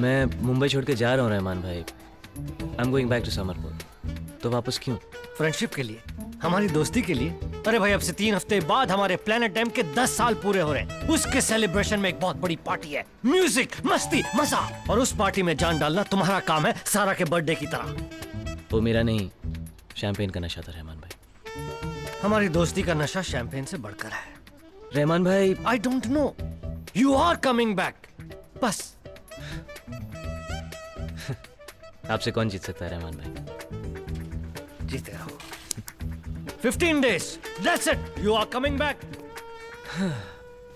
मैं मुंबई छोड़ के जा रहा हूँ रहमान भाई। I am going back to Samarpur. तो वापस क्यों? फ्रेंडशिप के लिए, हमारी दोस्ती के लिए। अरे भाई, अब से 3 हफ्ते बाद हमारे प्लेनेट एम के 10 साल पूरे हो रहे हैं। उसके सेलिब्रेशन में एक बहुत बड़ी पार्टी है। म्यूजिक, मस्ती, मजा, और उस पार्टी में जान डालना तुम्हारा काम है, सारा के बर्थडे की तरह। वो मेरा नहीं, शैंपेन का नशा था रहमान भाई। हमारी दोस्ती का नशा शैंपेन से बढ़कर है रहमान भाई। I don't know, you are coming back. बस आपसे कौन जीत सकता है रहमान भाई? जीते रहो। 15 days, that's it. You are coming back.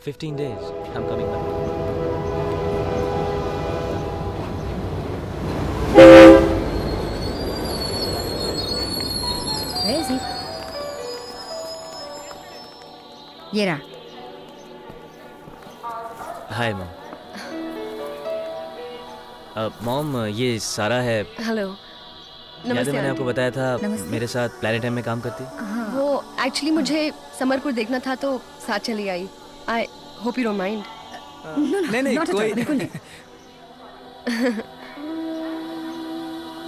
15 days, I'm coming back. Where is he? ये रहा। Hi mom. मॉम, ये सारा है। हेलो, नमस्ते। मैंने आपको बताया था मेरे साथ प्लैनेट एम में काम करती। वो एक्चुअली मुझे समरपुर देखना था तो साथ चली आई। I hope you don't mind. नहीं नहीं, कोई बिल्कुल नहीं। आई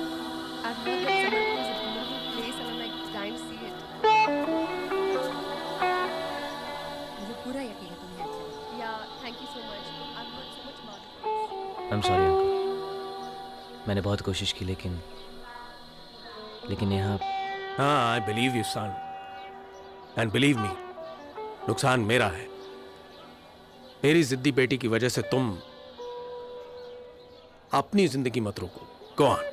एम सॉरी अंकल, मैंने बहुत कोशिश की लेकिन यहाँ। हाँ, I believe you son, and believe me, नुकसान मेरा है। मेरी जिद्दी बेटी की वजह से तुम अपनी जिंदगी मत रोको। Go on.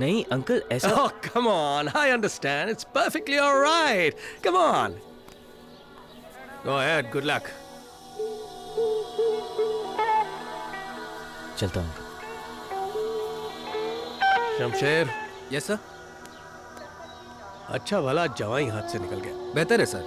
नहीं अंकल, ऐसा। Oh come on, I understand, it's perfectly alright. Come on, go ahead, good luck. चलता हूँ शमशेर। Yes sir. अच्छा वाला जवाई हाथ से निकल गया। बेहतर है सर।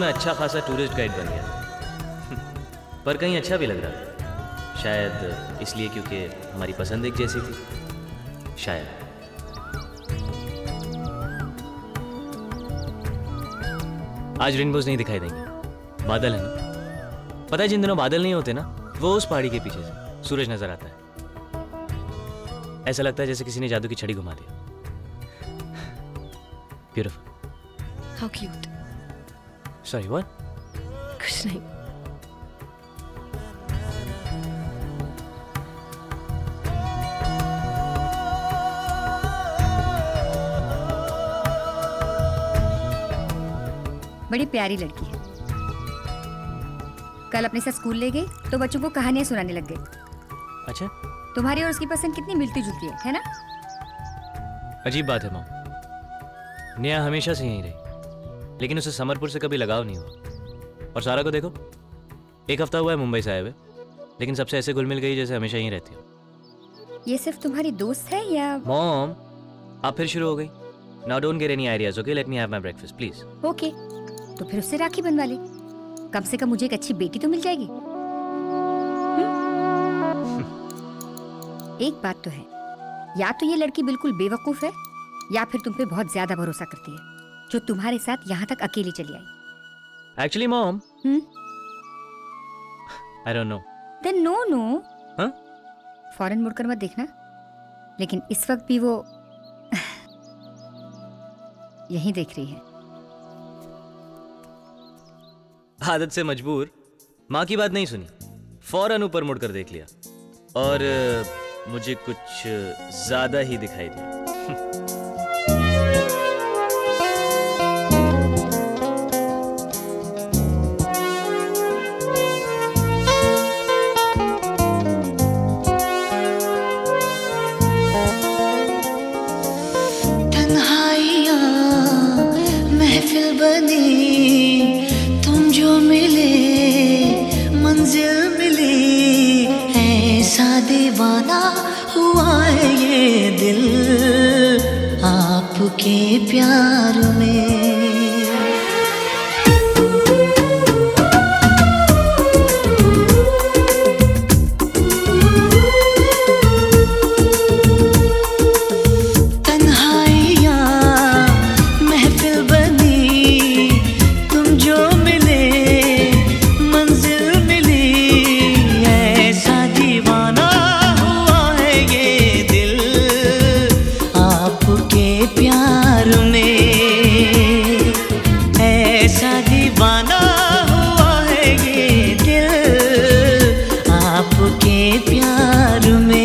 मैं अच्छा खासा टूरिस्ट गाइड बन गया। पर कहीं अच्छा भी लग रहा था। शायद इसलिए क्योंकि हमारी पसंद एक जैसी थी। शायद। आज रेनबोज नहीं दिखाई देंगे, बादल है ना। पता है, जिन दिनों बादल नहीं होते ना, वो उस पहाड़ी के पीछे से सूरज नजर आता है। ऐसा लगता है जैसे किसी ने जादू की छड़ी घुमा दिया। Beautiful. How cute. Sorry, what? कुछ नहीं। बड़ी प्यारी लड़की है। कल अपने साथ स्कूल ले गई तो बच्चों को कहानियां सुनाने लग गई। अच्छा, तुम्हारी और उसकी पसंद कितनी मिलती जुलती है ना? अजीब बात है माँ, नेहा हमेशा से यहीं रही, लेकिन उसे समरपुर से कभी लगाव नहीं हुआ। और सारा को देखो, 1 हफ्ता हुआ है मुंबई से आए हुए, लेकिन सबसे ऐसे घुल मिल गई जैसे हमेशा यहीं रहती हो। ये सिर्फ तुम्हारी दोस्त है या? मॉम, आप फिर शुरू हो गई। Now don't get any ideas, okay? Let me have my breakfast please. Okay, तो फिर उससे राखी बनवा ले। कम से कम मुझे एक अच्छी बेटी तो मिल जाएगी। एक बात तो है, या तो ये लड़की बिल्कुल बेवकूफ है या फिर तुम पे बहुत ज्यादा भरोसा करती है। जो तुम्हारे साथ यहाँ तक अकेली चली आई। Actually mom, I don't know. Then no no. हाँ? फॉरेन मुड़कर मत देखना, लेकिन इस वक्त भी वो यही देख रही है। आदत से मजबूर, माँ की बात नहीं सुनी, फौरन ऊपर मुड़कर देख लिया और मुझे कुछ ज्यादा ही दिखाई दिया। के प्यार में तन्हाइयां महफिल बनी, तुम जो मिले मंजिल मिली, ऐसा दीवाना हुआ है ये दिल आपके प्यार में, ऐसा दीवाना हुआ है ये दिल आपके प्यार में।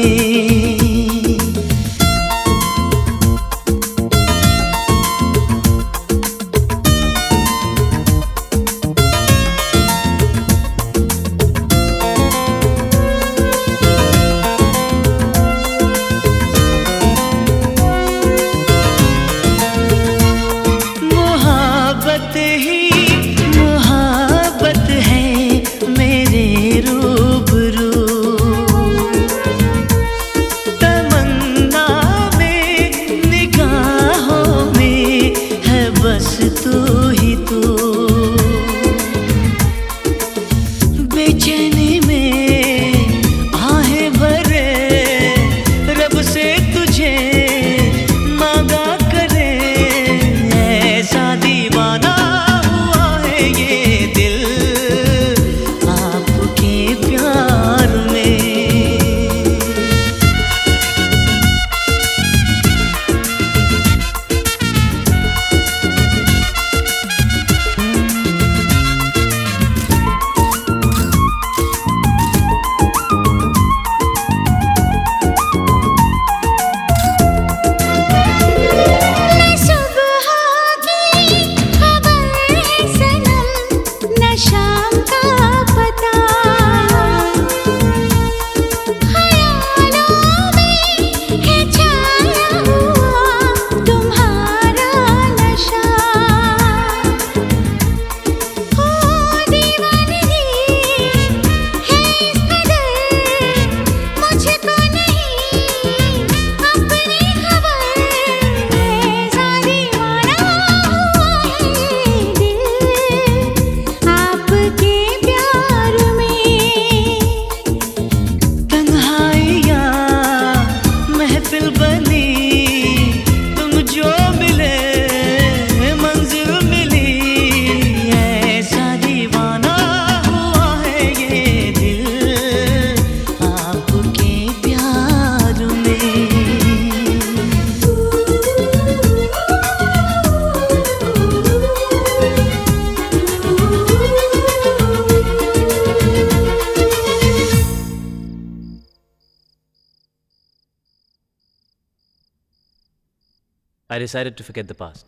I decided to forget the past.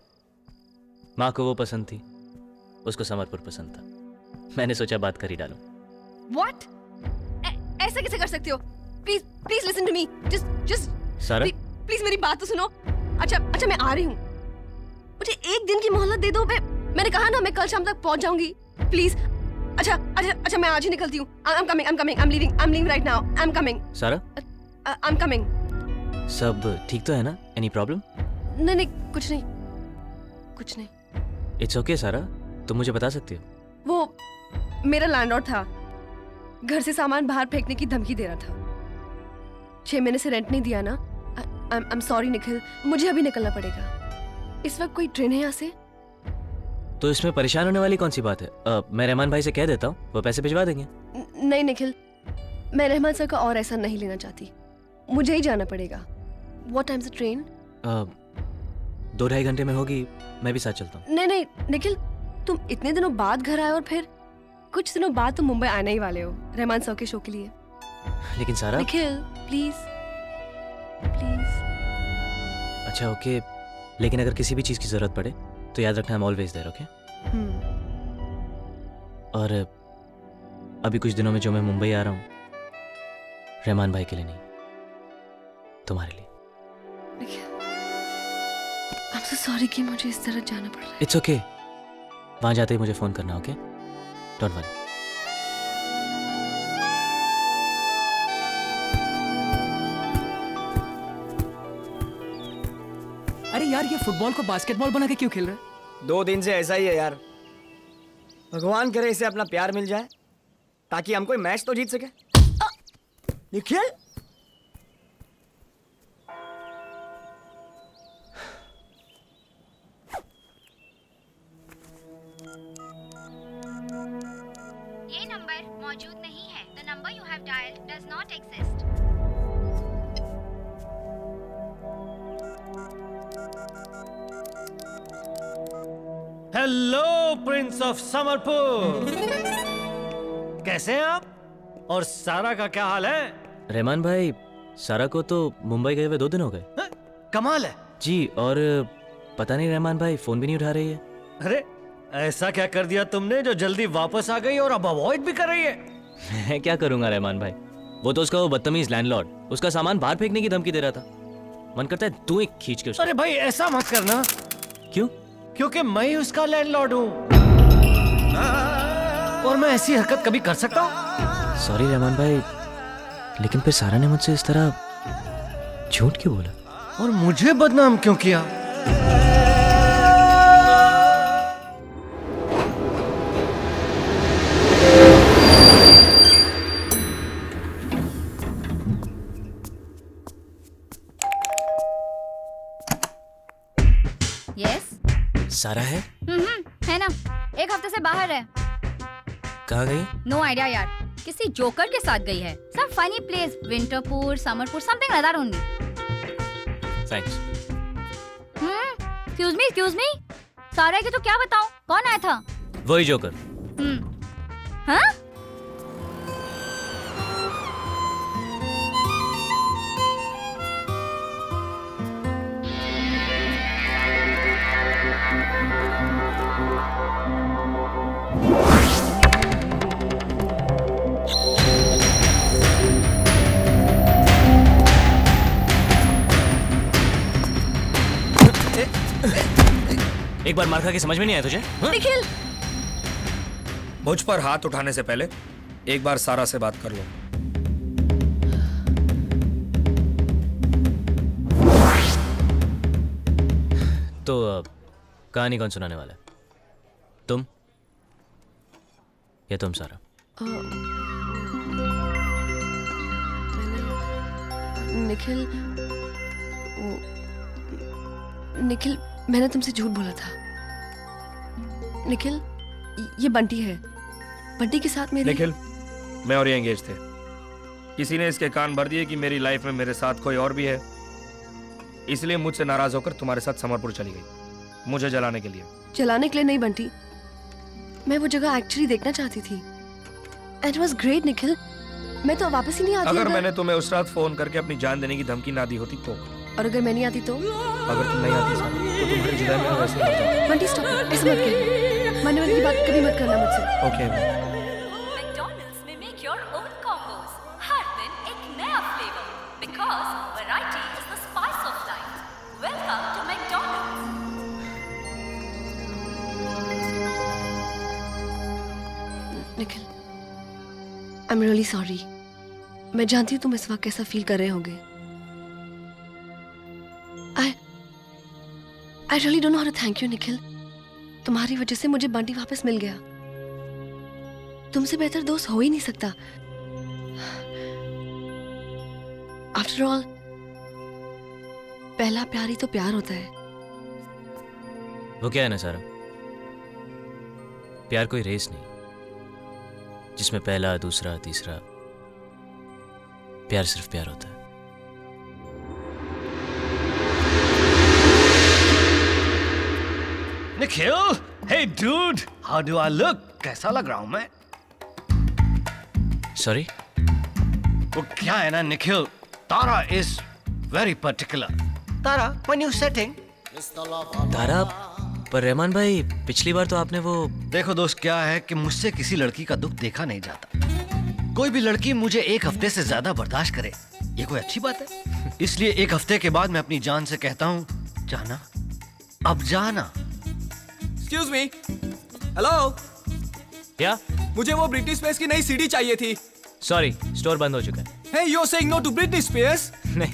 माँ को वो पसंद थी, उसको समरपुर पसंद था। मैंने सोचा बात कर ही डालूं। What? ऐसा कैसे कर सकते हो? Please, please listen to me. Just. सारा? Please मेरी बात तो सुनो। अच्छा मैं आ रही हूँ। मुझे एक दिन की मोहलत दे दो बे। मैंने कहा ना मैं कल शाम तक पहुँच जाऊँगी। Please. अच्छा मैं आज ही निकलती हूँ। I'm coming. I'm leaving right now. I'm coming. सारा? I'm coming. सब ठीक तो है ना? Any problem? नहीं कुछ नहीं। It's okay सारा, तुम मुझे बता सकती हो। वो मेरा लैंडलॉर्ड था, घर से सामान बाहर फेंकने की धमकी दे रहा था। 6 महीने से रेंट नहीं दिया ना। I'm sorry निखिल, मुझे अभी निकलना पड़ेगा। इस वक्त कोई ट्रेन है यहाँ से? तो इसमें परेशान होने वाली कौन सी बात है? मैं रहमान भाई से कह देता हूँ, वो पैसे भिजवा देंगे। नहीं निखिल, मैं रहमान सर का और ऐसा नहीं लेना चाहती। मुझे ही जाना पड़ेगा। What time's the train? 2-2.5 घंटे में होगी, मैं भी साथ चलता हूँ। नहीं नहीं निखिल, तुम इतने दिनों बाद घर आए और फिर कुछ दिनों बाद तुम मुंबई आने ही वाले हो रहमान सर के शो के लिए। लेकिन सारा। Nikhil please please. अच्छा ओके, लेकिन अगर किसी भी चीज की जरूरत पड़े तो याद रखना, I am always there. Okay. और अभी कुछ दिनों में जो मैं मुंबई आ रहा हूँ, रहमान भाई के लिए नहीं, तुम्हारे लिए। I'm so sorry कि मुझे इस तरह जाना पड़ रहा है। It's okay. वहाँ जाते ही मुझे फोन करना, ओके? Don't worry. अरे यार, ये फुटबॉल को बास्केटबॉल बना के क्यों खेल रहा है? 2 दिन से ऐसा ही है यार। भगवान करे इसे अपना प्यार मिल जाए ताकि हम कोई मैच तो जीत सके। निखिल, ये नंबर मौजूद नहीं है। The number you have dialed does not exist. Hello prince of Samarpur, कैसे हैं आप? और सारा का क्या हाल है? रहमान भाई, सारा को तो मुंबई गए हुए 2 दिन हो गए। है? कमाल है जी। और पता नहीं रहमान भाई फोन भी नहीं उठा रही है। अरे ऐसा क्या कर दिया तुमने जो जल्दी वापस आ गई और अब अवॉइड भी कर रही है? मैं क्या करूंगा रहमान भाई, वो तो उसका वो बदतमीज लैंडलॉर्ड उसका सामान बाहर फेंकने की धमकी दे रहा था। मन करता है तू ही खींच के उसको। अरे भाई ऐसा मत करना। क्यों? क्योंकि मैं ही उसका लैंडलॉर्ड हूँ और मैं ऐसी हरकत कभी कर सकता हूँ? सॉरी रहमान भाई, लेकिन फिर सारा ने मुझसे इस तरह झूठ क्यों बोला और मुझे बदनाम क्यों किया? सारा है? है ना, 1 हफ्ते से बाहर है। कहाँ गई? नो आइडिया यार, किसी जोकर के साथ गई है। सब funny place, Winterpur, Samarpur, something other only. Thanks. Excuse me, Sara की तो क्या बताऊँ? कौन आया था? वही जोकर। हाँ? एक बार मार खा के समझ में नहीं आया तुझे? निखिल, मुझ पर हाथ उठाने से पहले एक बार सारा से बात कर लो। तो कहानी कौन सुनाने वाला है? तुम या तुम सारा? निखिल मैंने तुमसे झूठ बोला था। निखिल ये बंटी है, बंटी के साथ मेरी। निखिल, मैं और ये एंगेज थे। किसी ने इसके कान भर दिए कि मेरी लाइफ में मेरे साथ कोई और भी है, इसलिए मुझसे नाराज होकर तुम्हारे साथ समरपुर चली गई मुझे जलाने के लिए। जलाने के लिए नहीं बंटी, मैं वो जगह एक्चुअली देखना चाहती थी। इट वाज ग्रेट निखिल, मैं तो वापस ही नहीं आती। अगर मैंने तुम्हें उस रात फोन करके अपनी जान देने की धमकी ना दी होती तो? और अगर मैं नहीं आती तो? अगर तुम नहीं आती तो तुम्हारी जुदाई में वैसे ही होता। बंटी स्टॉप, ऐसे मत कर, मानने वाली बात कभी मत करना मुझसे। ओके। मैकडॉनल्ड्स में मेक योर ओन कॉम्बोस, हर दिन एक नया flavour, because variety is the spice of life. Welcome to McDonald's. Nikhil, I am really sorry. मैं जानती हूँ तुम इस वक्त कैसा फील कर रहे होगे। I really don't know how to thank you, Nikhil. तुम्हारी वजह से मुझे बंटी वापस मिल गया। तुमसे बेहतर दोस्त हो ही नहीं सकता। After all, पहला प्यार ही तो प्यार होता है। वो क्या है ना सारा, प्यार कोई रेस नहीं जिसमें पहला दूसरा तीसरा, प्यार सिर्फ प्यार होता है। Nikhil, hey dude, how do I look? कैसा लग रहा हूं मैं? Sorry? वो क्या है ना निखिल, तारा is very particular. Tara, when you setting? तारा, पर रहमान भाई पिछली बार तो आपने वो। देखो दोस्त, क्या है कि मुझसे किसी लड़की का दुख देखा नहीं जाता। कोई भी लड़की मुझे एक हफ्ते से ज्यादा बर्दाश्त करे, ये कोई अच्छी बात है? इसलिए एक हफ्ते के बाद मैं अपनी जान से कहता हूँ, जाना अब जाना। Excuse me, hello? Yeah? मुझे वो ब्रिटनी स्पीयर्स की नई सीडी चाहिए थी। Sorry, स्टोर बंद हो चुका है। Hey, you're saying no to Britney Spears? नहीं,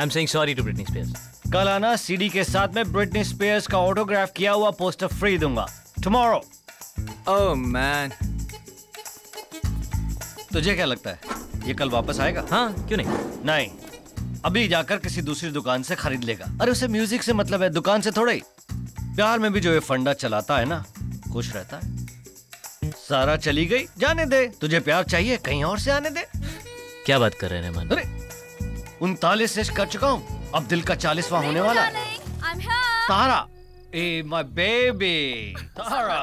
I'm saying sorry to Britney Spears. कल आना, सीडी के साथ में ब्रिटनी स्पीयर्स का ऑटोग्राफ किया हुआ पोस्टर फ्री दूंगा। Tomorrow. Oh man. तुझे क्या लगता है, ये कल वापस आएगा? हाँ, क्यों नहीं? नहीं, अभी जाकर किसी दूसरी दुकान से खरीद लेगा। अरे उसे म्यूजिक से मतलब है, दुकान से थोड़ा ही। प्यार में भी जो ये फंडा चलाता है ना, खुश रहता है। सारा चली गई, जाने दे, तुझे प्यार चाहिए कहीं और से आने दे। क्या बात कर रहे हैं रहमान? अरे 39 इश्क कर चुका हूँ, अब दिल का 40वां होने वाला। तारा, ए my baby, Tara,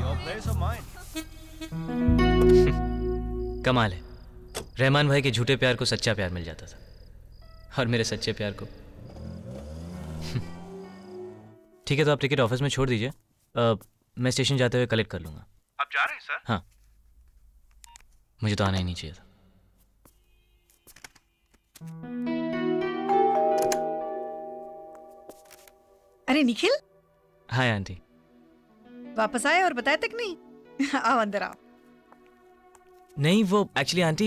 your place of mine। कमाल है, रहमान भाई के झूठे प्यार को सच्चा प्यार मिल जाता था, और मेरे सच्चे प्यार को। ठीक है, तो आप टिकट ऑफिस में छोड़ दीजिए, मैं स्टेशन जाते हुए कलेक्ट कर लूँगा। आप जा रहे हैं सर? हाँ, मुझे तो आना ही नहीं चाहिए था। अरे निखिल। Hi aunty. वापस आए और बताया तक नहीं? आओ अंदर आओ। नहीं वो एक्चुअली आंटी,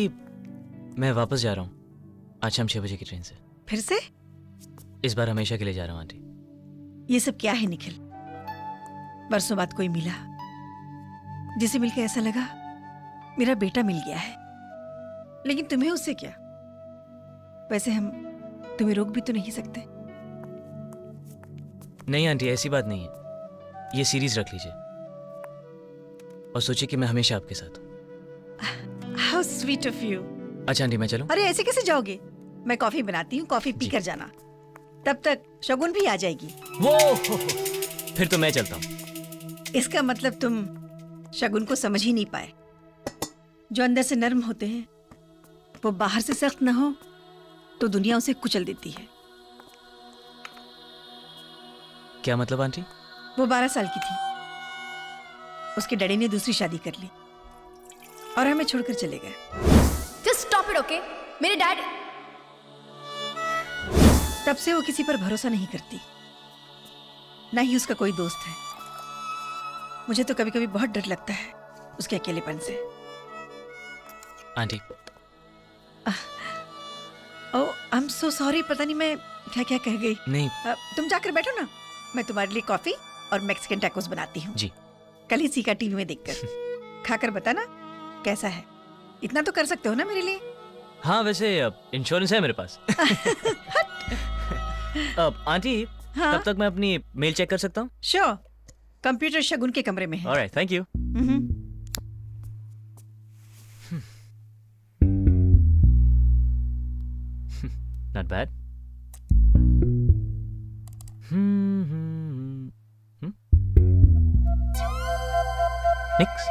मैं वापस जा रहा हूँ, आज शाम 6 बजे की ट्रेन से। फिर से? इस बार हमेशा के लिए जा रहा हूँ आंटी। ये सब क्या है निखिल, बरसों बाद कोई मिला जिसे मिलकर ऐसा लगा मेरा बेटा मिल गया है, लेकिन तुम्हें उससे क्या? वैसे हम तुम्हें रोक भी तो नहीं सकते। नहीं आंटी, ऐसी बात नहीं है, ये सीरीज रख लीजिए और सोचिए कि मैं हमेशा आपके साथ हूँ। How sweet of you। अच्छा आंटी मैं चलूं? अरे ऐसे कैसे जाओगे, मैं कॉफी बनाती हूँ, कॉफी पी कर जाना, तब तक शगुन भी आ जाएगी। वो फिर तो मैं चलता हूँ। इसका मतलब तुम शगुन को समझ ही नहीं पाए। जो अंदर से नर्म होते हैं वो बाहर से सख्त ना हो तो दुनिया उसे कुचल देती है। क्या मतलब आंटी? वो 12 साल की थी, उसके डैडी ने दूसरी शादी कर ली और हमें छोड़कर चले गए। Just stop it, okay? मेरे डैड। तब से वो किसी पर भरोसा नहीं करती, ना ही उसका कोई दोस्त है। मुझे तो कभी कभी बहुत डर लगता है उसके अकेलेपन से। Aunty. Oh, I'm so sorry, पता नहीं मैं क्या क्या कह गई। नहीं। तुम जाकर बैठो ना, मैं तुम्हारे लिए कॉफी और मैक्सिकन टैकोस बनाती हूँ। जी। कल ही सीखा टीवी में देखकर। खाकर बताना कैसा है। इतना तो कर सकते हो ना मेरे लिए? हाँ वैसे इंश्योरेंस है मेरे पास। अब आंटी, हाँ? तब तक मैं अपनी मेल चेक कर सकता हूँ? श्योर, कंप्यूटर शगुन के कमरे में है। Alright, thank you. Not bad. निक्स।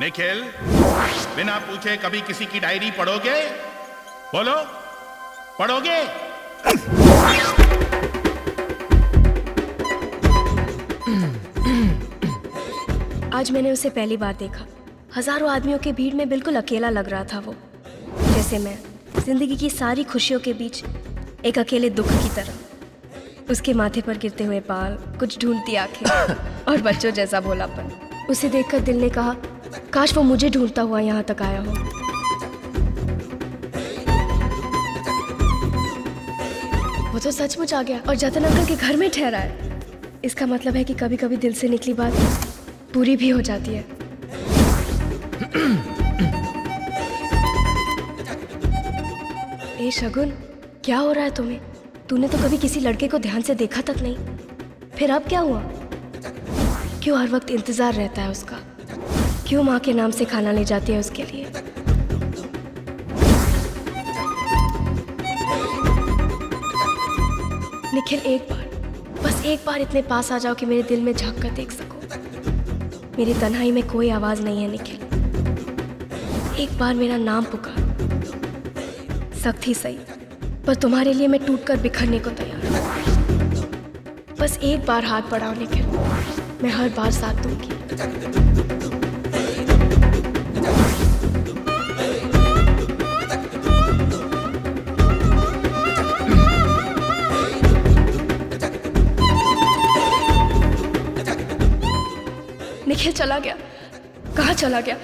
निखिल, बिना पूछे कभी किसी की डायरी पढ़ोगे? बोलो, पढ़ोगे? आज मैंने उसे पहली बार देखा। हजारों आदमियों के भीड़ में बिल्कुल अकेला लग रहा था वो, जैसे मैं जिंदगी की सारी खुशियों के बीच एक अकेले दुख की तरह। उसके माथे पर गिरते हुए बाल, कुछ ढूंढती आंखें और बच्चों जैसा भोलापन। उसे देखकर दिल ने कहा, काश वो मुझे ढूंढता हुआ यहाँ तक आया हो। वो तो सचमुच आ गया और जतन अंकल के घर में ठहरा है। इसका मतलब है कि कभी कभी दिल से निकली बात पूरी भी हो जाती है। ए शगुन, क्या हो रहा है तुम्हें? तूने तो कभी किसी लड़के को ध्यान से देखा तक नहीं, फिर अब क्या हुआ? क्यों हर वक्त इंतजार रहता है उसका? क्यों माँ के नाम से खाना ले जाती है उसके लिए? निखिल, एक बार, बस एक बार इतने पास आ जाओ कि मेरे दिल में झांक कर देख सको। मेरी तन्हाई में कोई आवाज नहीं है निखिल। एक बार मेरा नाम पुकार, सख्त ही सही, पर तुम्हारे लिए मैं टूटकर बिखरने को तैयार हूँ। बस एक बार हाथ बढ़ाओ निखिल, मैं हर बार साथ दूंगी। निखिल चला गया। कहाँ चला गया?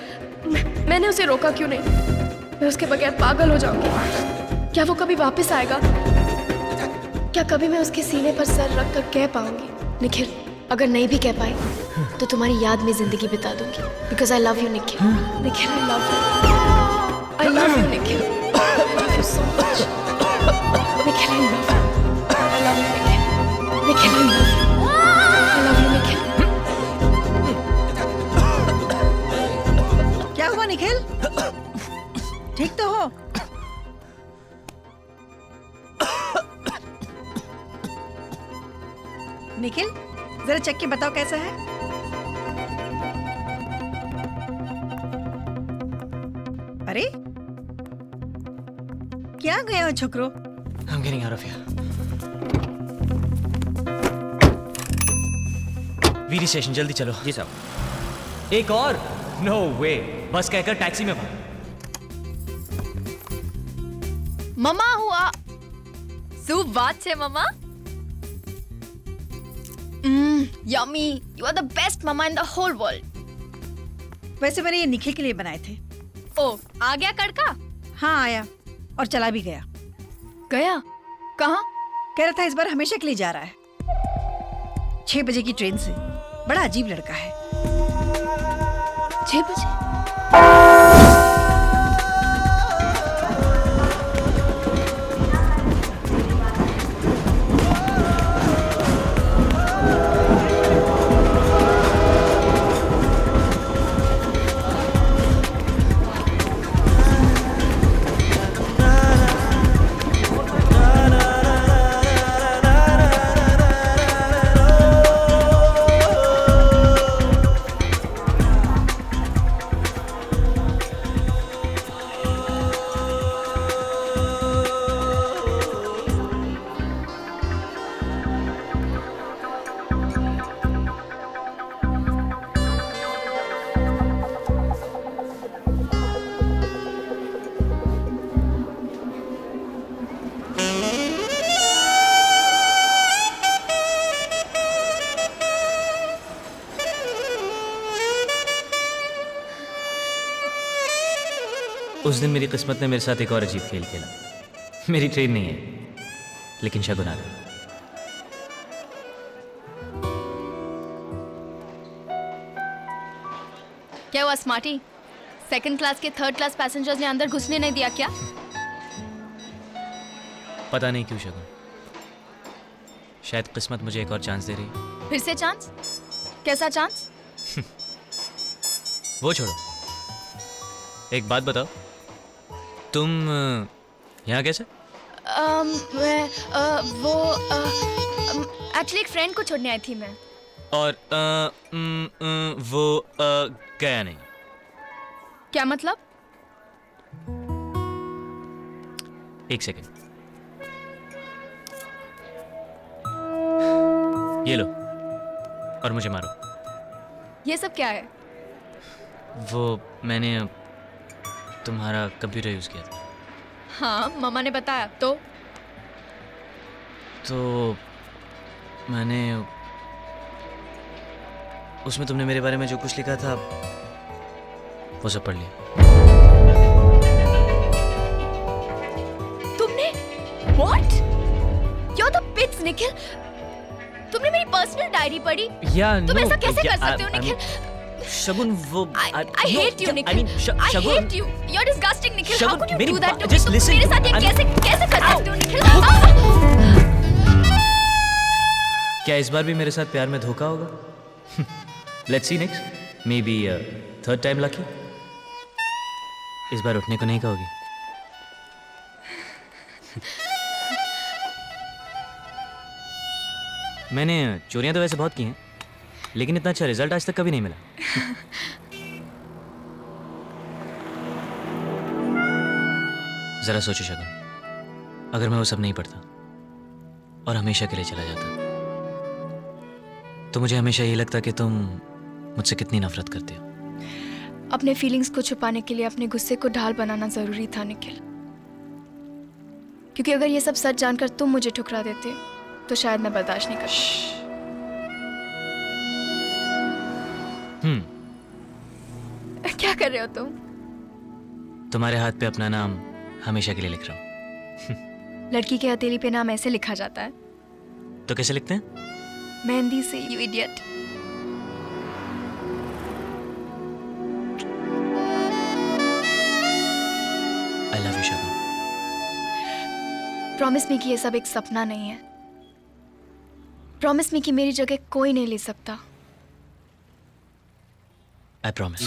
मैंने उसे रोका क्यों नहीं? मैं उसके बगैर पागल हो जाऊंगी। क्या वो कभी वापस आएगा? क्या कभी मैं उसके सीने पर सर रख कर कह पाऊंगी? निखिल, अगर नहीं भी कह पाए तो तुम्हारी याद में जिंदगी बिता दूंगी। Because I love you Nikhil. Nikhil, I love you Nikhil. Nikhil, I love you. Nikhil, I love you. क्या हुआ निखिल, ठीक तो हो? निखिल, जरा चेक के बताओ कैसा है। अरे क्या गया हो छोकरो? I'm getting out of here. वीरी स्टेशन जल्दी चलो। जी साहब। एक और? No way. बस कहकर टैक्सी में भाग। ममा हुआ सूप बात छे mama. Yummy, you are the best mama in the whole world। वैसे मैंने ये निखिल के लिए बनाए थे। ओ, आ गया कड़का? हाँ आया, और चला भी गया। गया? कहाँ? कह रहा था इस बार हमेशा के लिए जा रहा है। 6 बजे की ट्रेन से। बड़ा अजीब लड़का है। 6 बजे? उस दिन मेरी किस्मत ने मेरे साथ एक और अजीब खेल खेला। मेरी ट्रेन नहीं है, लेकिन शगुन आ गई। क्या हुआ स्मार्टी? सेकंड क्लास के थर्ड क्लास पैसेंजर्स ने अंदर घुसने नहीं दिया क्या? पता नहीं क्यों शगुन, शायद किस्मत मुझे एक और चांस दे रही। फिर से चांस? कैसा चांस? वो छोड़ो, एक बात बताओ, तुम यहाँ कैसे? मैं वो एक्चुअली एक फ्रेंड को छोड़ने आई थी मैं। और वो गया नहीं। क्या मतलब? एक सेकंड, ये लो और मुझे मारो। ये सब क्या है? वो मैंने तुम्हारा कंप्यूटर यूज किया था। हाँ, मम्मा ने बताया तो मैंने उसमें तुमने मेरे बारे में जो कुछ लिखा था वो सब पढ़ लिया। तुमने? What? You're the pits Nikhil. तुमने मेरी पर्सनल डायरी पढ़ी? या, तुम ऐसा कैसे कर सकते हो निखिल? Shagun, वो I hate you, Nikhil. I mean, Shagun. I hate you. You're disgusting, Nikhil. Shagun, how could you do that to me? Just listen. मेरे साथ ये कैसे कर सकते हो, Nikhil? क्या इस बार भी मेरे साथ प्यार में धोखा होगा? Let's see next. Maybe third time lucky. इस बार उठने को नहीं कहोगी। मैंने चोरियां तो वैसे बहुत की हैं, लेकिन इतना अच्छा रिजल्ट आज तक कभी नहीं मिला। जरा सोचो शगुन, अगर मैं वो सब नहीं पढ़ता और हमेशा के लिए चला जाता, तो मुझे हमेशा यही लगता कि तुम मुझसे कितनी नफरत करते हो। अपने फीलिंग्स को छुपाने के लिए अपने गुस्से को ढाल बनाना जरूरी था निखिल, क्योंकि अगर ये सब सच जानकर तुम मुझे ठुकरा देते तो शायद मैं बर्दाश्त नहीं करती। क्या कर रहे हो तुम? तुम्हारे हाथ पे अपना नाम हमेशा के लिए लिख रहा हूँ। लड़की के हथेली पे नाम ऐसे लिखा जाता है। तो कैसे लिखते हैं? मेहंदी से, you idiot. I love you Shagun. Promise me कि ये सब एक सपना नहीं है। प्रॉमिस मी कि मेरी जगह कोई नहीं ले सकता। I promise.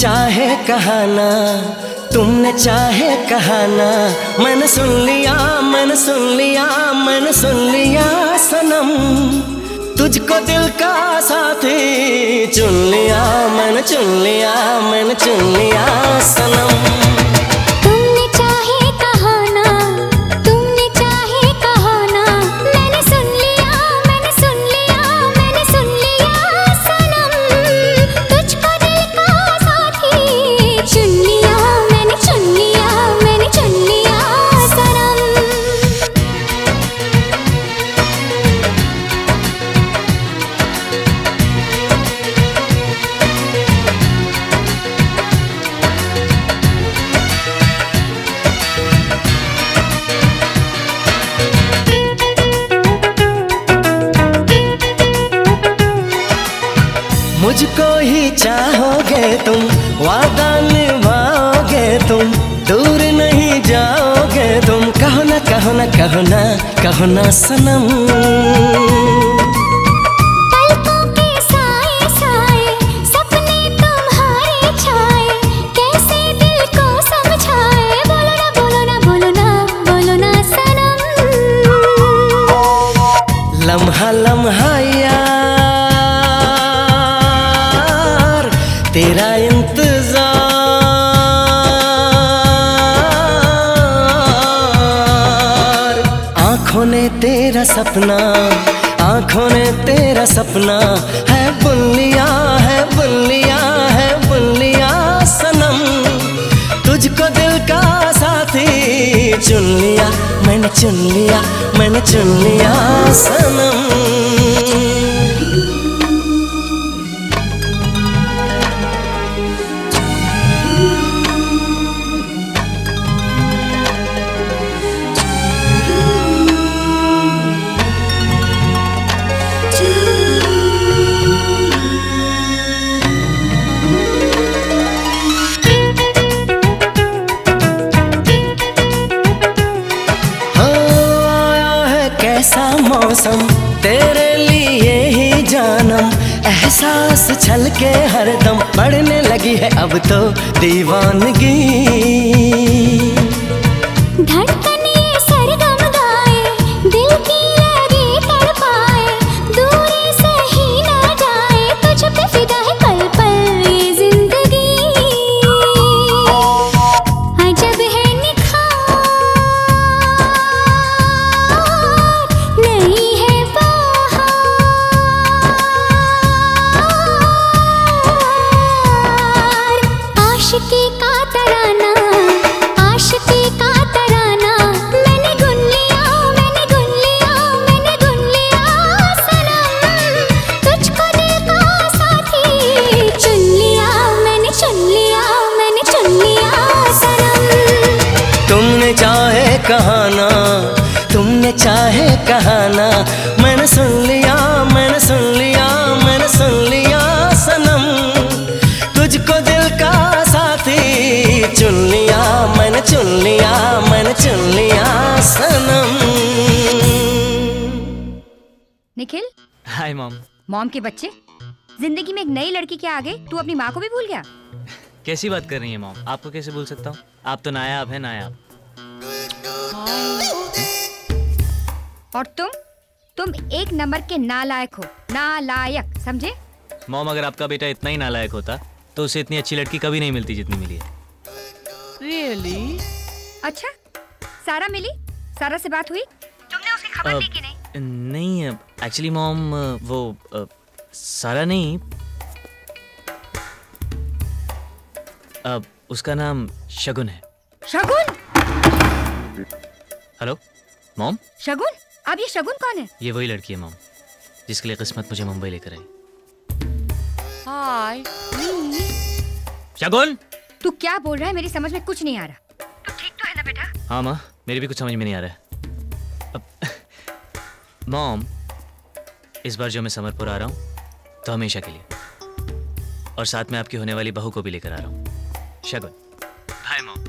चाहे कहाना तुमने चाहे कहाना मैंने सुन लिया मैंने सुन लिया मैंने सुन लिया सनम तुझको दिल का साथी चुन लिया मैंने चुन लिया मैंने चुन लिया सनम। मुझको ही चाहोगे तुम वादा निभाओगे तुम दूर नहीं जाओगे तुम कहो ना कहो ना कहो ना कहो ना सनम। पलकों के साए साए सपने तुम्हारे छाए कैसे दिल को समझाए बोलो ना बोलो ना बोलो ना बोलो ना सनम। लम्हा लम्हा तेरा इंतजार आंखों ने तेरा सपना आंखों ने तेरा सपना है बुल्लिया है बुल्लिया है बुल्लिया सनम तुझको दिल का साथी चुन लिया मैंने चुन लिया मैंने चुन लिया सनम। मौसम तेरे लिए ही जानम एहसास छलके हरदम बढ़ने लगी है अब तो दीवानगी धड़कन ये सरगम गाए दिल की लगी तड़पाए दूर से ही ना जाए तुझ पे फिदा है पल पल ये जिंदगी अजब है कहाना, तुमने चाहे कहाना, मैंने सुन लिया, मैंने सुन लिया, मैंने सुन लिया सनम, तुझको दिल का साथी चुन लिया, मैंने चुन लिया, मैंने चुन लिया सनम। Nikhil, hi mom. मॉम के बच्चे, जिंदगी में एक नई लड़की क्या आ गई, तू अपनी माँ को भी भूल गया? कैसी बात कर रही है मॉम, आपको कैसे भूल सकता हूँ, आप तो नायाब है नायाब। और तुम एक नंबर के नालायक हो, नालायक, समझे? मॉम, अगर आपका बेटा इतना ही नालायक होता तो उसे इतनी अच्छी लड़की कभी नहीं मिलती जितनी मिली है। Really? अच्छा, सारा मिली? सारा से बात हुई? तुमने उसकी खबर ली कि नहीं? नहीं, एक्चुअली मॉम वो सारा नहीं, उसका नाम शगुन है। शगुन? Hello mom, Shagun? अब ये शगुन कौन है? ये वही लड़की है मॉम, जिसके लिए किस्मत मुझे मुंबई लेकर आई। हाय शगुन, तू क्या बोल रहा है, मेरी समझ में कुछ नहीं आ रहा। तू ठीक तो है ना बेटा? हाँ माँ, मेरी भी कुछ समझ में नहीं आ रहा है। मॉम, इस बार जो मैं समरपुर आ रहा हूँ तो हमेशा के लिए, और साथ में आपकी होने वाली बहू को भी लेकर आ रहा हूँ। शगुन, बाय मॉम।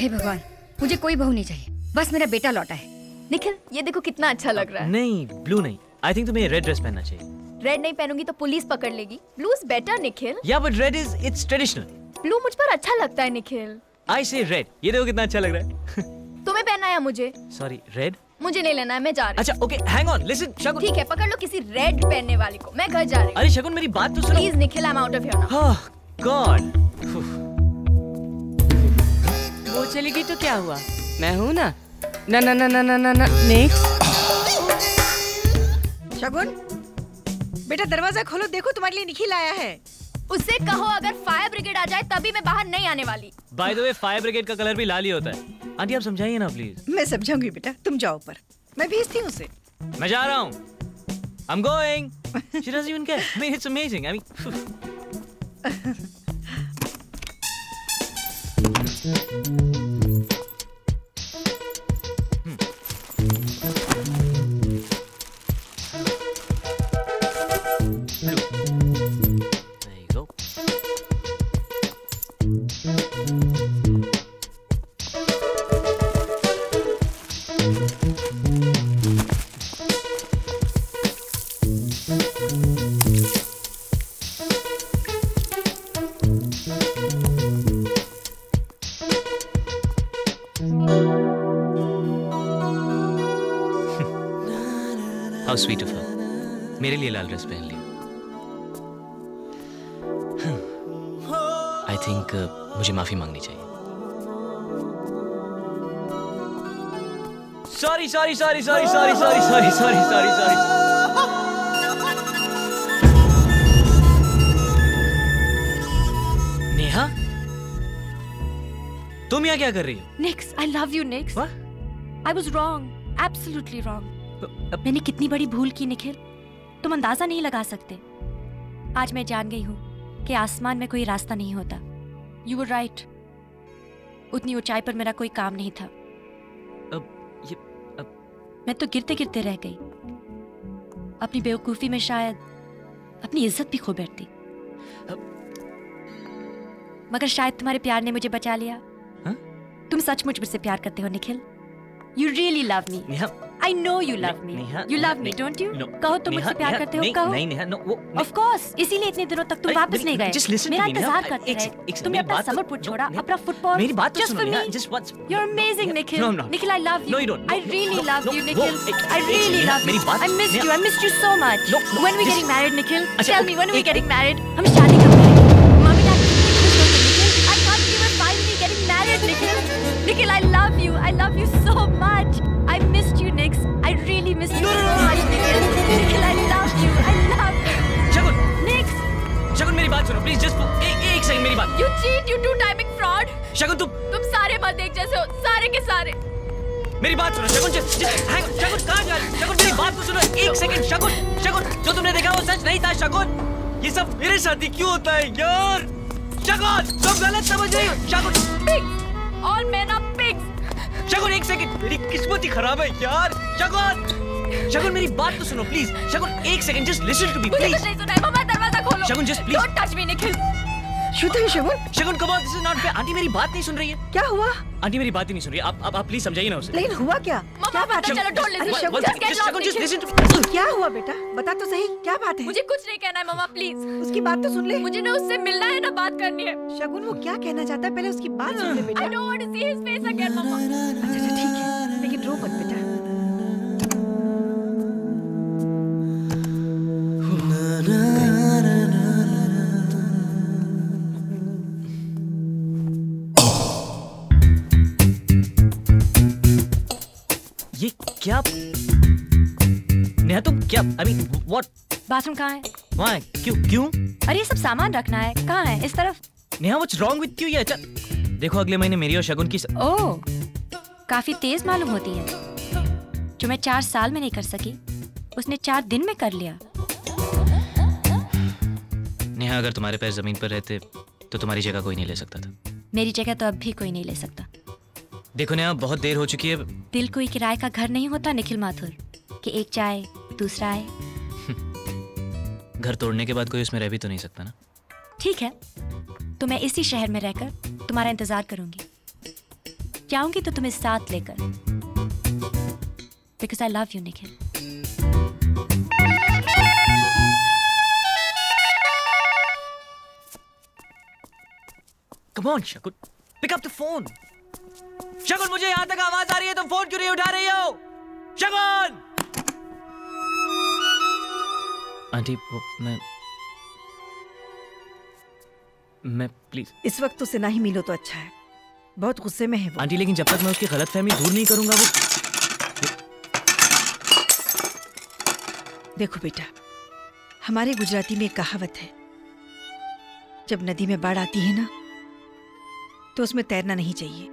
हे भगवान, मुझे कोई बहू नहीं चाहिए, बस मेरा बेटा लौटा है। निखिल, ये देखो कितना अच्छा लग रहा है। नहीं, ब्लू नहीं, आई थिंक तुम्हें रेड ड्रेस पहनना चाहिए। रेड नहीं पहनूंगी तो पुलिस पकड़ लेगी। Blue is better Nikhil. या but red is it's traditional. Blue मुझ पर अच्छा लगता है निखिल। आई से रेड। ये देखो कितना अच्छा लग रहा है। तुम्हें पहनना है मुझे? सॉरी, रेड मुझे नहीं लेना है, मैं जा रही हूं। अच्छा okay, hang on, listen Shagun. ठीक है, पकड़ लो किसी रेड पहनने वाले को, मैं घर जा रही हूं। अरे शगुन, मेरी बात तो सुनो। Please Nikhil, I am out of here now. Oh God, वो चली गई तो क्या हुआ, मैं हूं ना। ना ना ना ना ना ना, नेक्स्ट। शगुन बेटा, दरवाजा खोलो, देखो तुम्हारे लिए निखिल आया है। उससे कहो अगर फायर ब्रिगेड आ जाए तभी मैं बाहर नहीं आने वाली। By the way, fire brigade का कलर भी लाल ही होता है। आंटी आप समझाइए ना प्लीज। मैं समझाऊंगी बेटा, तुम जाओ ऊपर, मैं भेजती हूँ उसे। मैं जा रहा हूँ। I am going. She doesn't even care. I mean it's amazing. I mean sweet of her, मेरे लिए लाल ड्रेस पहन लिया। आई थिंक मुझे माफी मांगनी चाहिए। Sorry sorry sorry sorry sorry sorry sorry sorry sorry sorry. Neha, तुम यहाँ क्या कर रही हो? निक्स, I love you mix. I was wrong, absolutely wrong. मैंने कितनी बड़ी भूल की निखिल, तुम अंदाजा नहीं लगा सकते। आज मैं जान गई हूँ कि आसमान में कोई रास्ता नहीं होता। यू वर राइट, उतनी ऊंचाई पर मेरा कोई काम नहीं था। अब मैं तो गिरते गिरते रह गई। अपनी बेवकूफी में शायद अपनी इज्जत भी खो बैठती। मगर शायद तुम्हारे प्यार ने मुझे बचा लिया। हा? तुम सचमुच मुझसे प्यार करते हो Nikhil. You really love me. Neha, I know you love me. Neha, you love me, don't you? No. कहो तुम मुझसे प्यार करते हो, कहो। नहीं नेहा, no. Of course, इसीलिए इतने दिनों तक तुम वापस नहीं गए। मेरा इंतजार करते रहे। तुमने अपना समरपुर छोड़ा, अपना फुटबॉल। मेरी बात तो सुनो Neha, just once. You're amazing, Nikhil. No, Nikhil, I love you. No, you don't. I really love you, Nikhil. I really love you. I missed you. I missed you so much. When we getting married, Nikhil? Tell me, when we getting married? हम शादी कब करेंगे? Mummy daddy कितने खुश होंगे Nikhil? I thought we were finally getting married, Nikhil. Nikhil, I love you so much. I missed you, Nix. I really missed you so much, Nikhil. Nikhil, I love you, Shagun. Nix. Shagun, मेरी बात सुनो, please just एक second मेरी बात. You cheat, you two timing fraud. Shagun तुम सारे मर्द एक जैसे हो, सारे के सारे. मेरी बात सुनो, Shagun hang on. Shagun कहाँ जा रही हो? Shagun मेरी बात तो सुनो, एक सेकंड. Shagun, जो तुमने देखा वो सच नहीं था Shagun. ये सब मेरे साथ ही क्यों होता है यार? शगुन, तुम गलत समझ रही हो। Shagun, pigs. All men are pigs। Shagun एक सेकंड, मेरी किस्मत ही खराब है यार। शगुन, शगुन मेरी बात तो सुनो प्लीज। शगुन एक second, just listen to me please। मुझे कुछ नहीं सुना है, बाबा दरवाजा खोलो। शगुन just please। Don't touch me Nikhil. शुद्ध है Shagun. Shagun come on, this is not fair। Aunty मेरी बात नहीं सुन रही है। क्या हुआ? आंटी मेरी बात ही नहीं सुन रही। आप प्लीज समझाइए ना उसे। लेकिन हुआ क्या? क्या बात है? चलो don't listen। Shagun just listen to me। क्या हुआ बेटा? बता तो सही, क्या बात है? मुझे कुछ नहीं कहना है मम्मा, प्लीज। उसकी बात तो सुन ले। मुझे ना उससे मिलना है ना बात करनी है। शगुन वो क्या कहना चाहता है पहले उसकी बात सुन ले बेटा। I don't want to see his face again मम्मा। अच्छा अच्छा ठीक है, लेकिन रो मत बेटा। क्या नेहा तुम क्या I mean what? बाथरूम कहाँ है? वहाँ है। क्यों क्यों? अरे ये सब सामान रखना है, कहाँ है? इस तरफ। Neha what's wrong with you? ये अच्छा देखो अगले महीने मेरी और शगुन की ओह काफी तेज मालूम होती है। जो मैं 4 साल में नहीं कर सकी उसने 4 दिन में कर लिया। नेहा अगर तुम्हारे पैर जमीन पर रहते तो तुम्हारी जगह कोई नहीं ले सकता था। मेरी जगह तो अब भी कोई नहीं ले सकता। देखो नेहा बहुत देर हो चुकी है। दिल कोई किराए का घर नहीं होता निखिल माथुर कि एक चाहे दूसरा आए। घर तोड़ने के बाद कोई उसमें रह भी तो नहीं सकता ना। ठीक है तो मैं इसी शहर में रहकर तुम्हारा इंतजार करूंगी। जाऊंगी तो तुम्हें साथ लेकर because I love you Nikhil. Come on Shakun pick up the phone. Shagun मुझे यहाँ तक आवाज आ रही है, तुम फोन क्यों नहीं उठा रही हो? शगुन! आंटी मैं प्लीज इस वक्त उसे ना ही मिलो तो अच्छा है, बहुत गुस्से में है वो। आंटी लेकिन जब तक मैं उसकी गलतफहमी दूर नहीं करूंगा वो। देखो बेटा हमारे गुजराती में एक कहावत है, जब नदी में बाढ़ आती है ना तो उसमें तैरना नहीं चाहिए,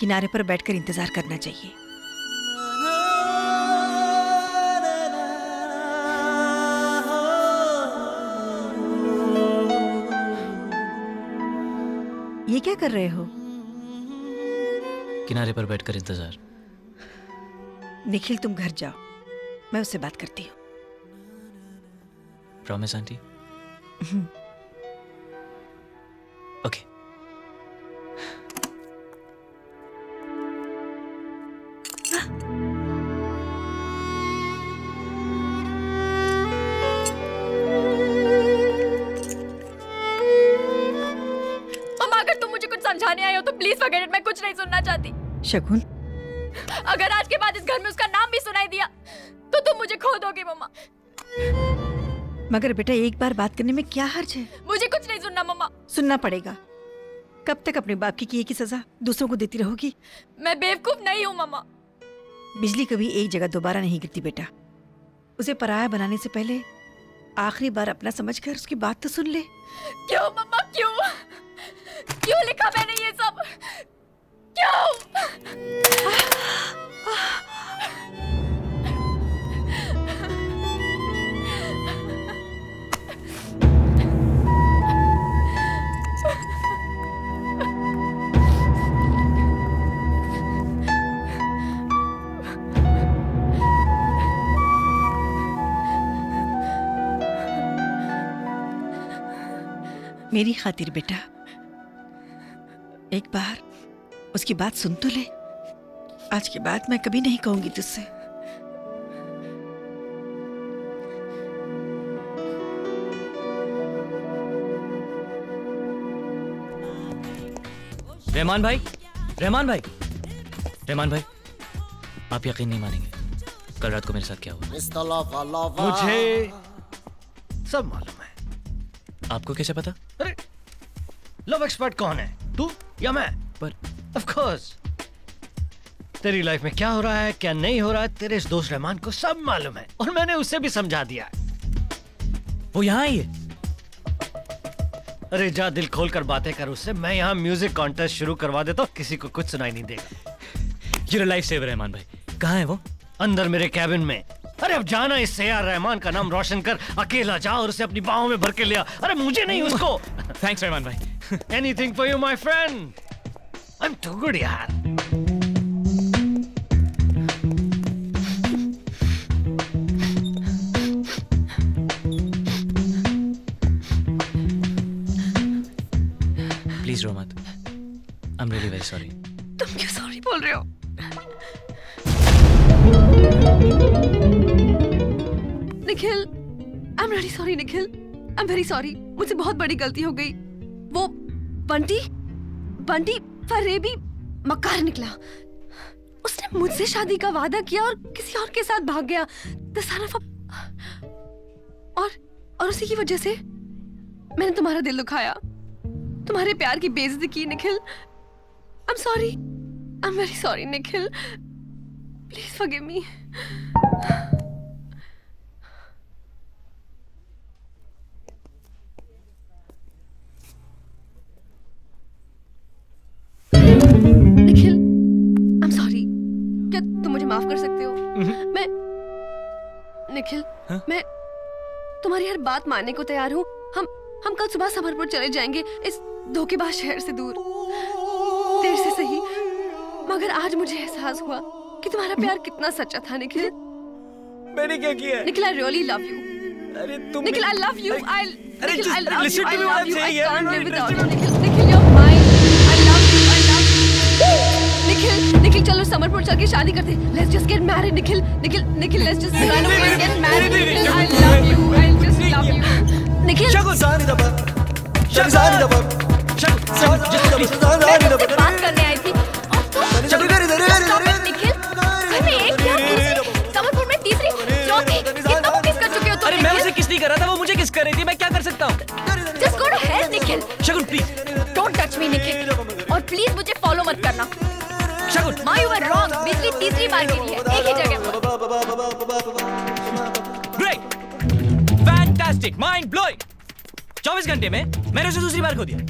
किनारे पर बैठकर इंतजार करना चाहिए। ये क्या कर रहे हो? किनारे पर बैठकर इंतजार। निखिल तुम घर जाओ, मैं उससे बात करती हूँ। Promise aunty? ओके। मैं कुछ नहीं सुनना चाहती। शगुन अगर आज के बाद इस घर में उसका नाम भी सुनाई दिया तो तुम मुझे खो दोगे मम्मा। मगर बेटा एक बार बात करने में क्या हर्ज है? मुझे कुछ नहीं सुनना मम्मा। सुनना पड़ेगा, कब तक अपने बाप की किए की सजा दूसरों को देती रहोगी? मैं बेवकूफ नहीं हूँ मम्मा। बिजली कभी एक जगह दोबारा नहीं गिरती बेटा, उसे पराया बनाने से पहले आखिरी बार अपना समझकर उसकी बात तो सुन ले। क्यों मम्मा क्यों क्यों लिखा मैंने ये सब? मेरी खातिर बेटा एक बार उसकी बात सुन तो ले। आज के बाद मैं कभी नहीं कहूंगी तुझसे। रहमान भाई, रहमान भाई, रहमान भाई, आप यकीन नहीं मानेंगे कल रात को मेरे साथ क्या हुआ। मुझे सब मालूम है। आपको कैसे पता? अरे लव एक्सपर्ट कौन है, तू या मैं? पर ऑफ कोर्स तेरी लाइफ में क्या हो रहा है क्या नहीं हो रहा है तेरे इस दोस्त रहमान को सब मालूम है, और मैंने उसे भी समझा दिया। वो यहाँ आई है। अरे जा दिल खोल कर बातें कर उससे, मैं यहाँ म्यूजिक कॉन्टेस्ट शुरू करवा देता हूँ, किसी को कुछ सुनाई नहीं देगा। यूर लाइफ सेवर रहमान भाई। कहाँ है वो? अंदर मेरे कैबिन में। अरे अब जाना इससे यार, रहमान का नाम रोशन कर, अकेला जा और उसे अपनी बाहों में भर के लिया। अरे मुझे नहीं उसको। थैंक्स रहमान भाई। Anything for you my friend. I am too good यार। रो मत, I'm really very sorry। तुम क्यों सॉरी बोल रहे हो? Nikhil, I'm really sorry Nikhil, I'm very sorry। मुझसे बहुत बड़ी गलती हो गई। वो बंटी फरेबी मकार निकला। उसने मुझसे शादी का वादा किया और किसी और के साथ भाग गया। और उसी की वजह से मैंने तुम्हारा दिल दुखाया, तुम्हारे प्यार की बेइज्जती की Nikhil. I'm sorry, I'm very sorry Nikhil, please forgive me। Nikhil, I'm sorry, क्या तुम मुझे माफ कर सकते हो? मैं निखिल, मैं तुम्हारी हर बात मानने को तैयार हूँ। हम कल सुबह समरपुर चले जाएंगे, इस धोखेबाज शहर से दूर। देर से सही, मगर आज मुझे एहसास हुआ कि तुम्हारा प्यार कितना सच्चा था निखिल। मैंने क्या किया? Nikhil, I really love you। अरे तुम Nikhil, I love you। Nikhil, I love you। I love you। I can't live without you। Nikhil, you're mine। I love you। I love you। Nikhil, चलो समरपुर चल के शादी करते। Let's just get married Nikhil. Nikhil, let's just run away and get married। I love you। I just love you। Nikhil, शगुन बात करने आई थी। निखिल, समरपुर में तीसरी, चौथी, कितना किस कर चुके हो तुम? अरे मैं उसे किस नहीं कर रहा था, वो मुझे किस कर रही थी, मैं क्या कर सकता हूँ? Just go to hell Nikhil. Shagun please, don't touch me Nikhil, और प्लीज मुझे फॉलो मत करना। Shagun, my you are wrong, पिछली तीसरी बार के लिए एक ही जगह। Great, fantastic, mind blowing। 24 घंटे में मैंने उसे दूसरी बार खो दिया।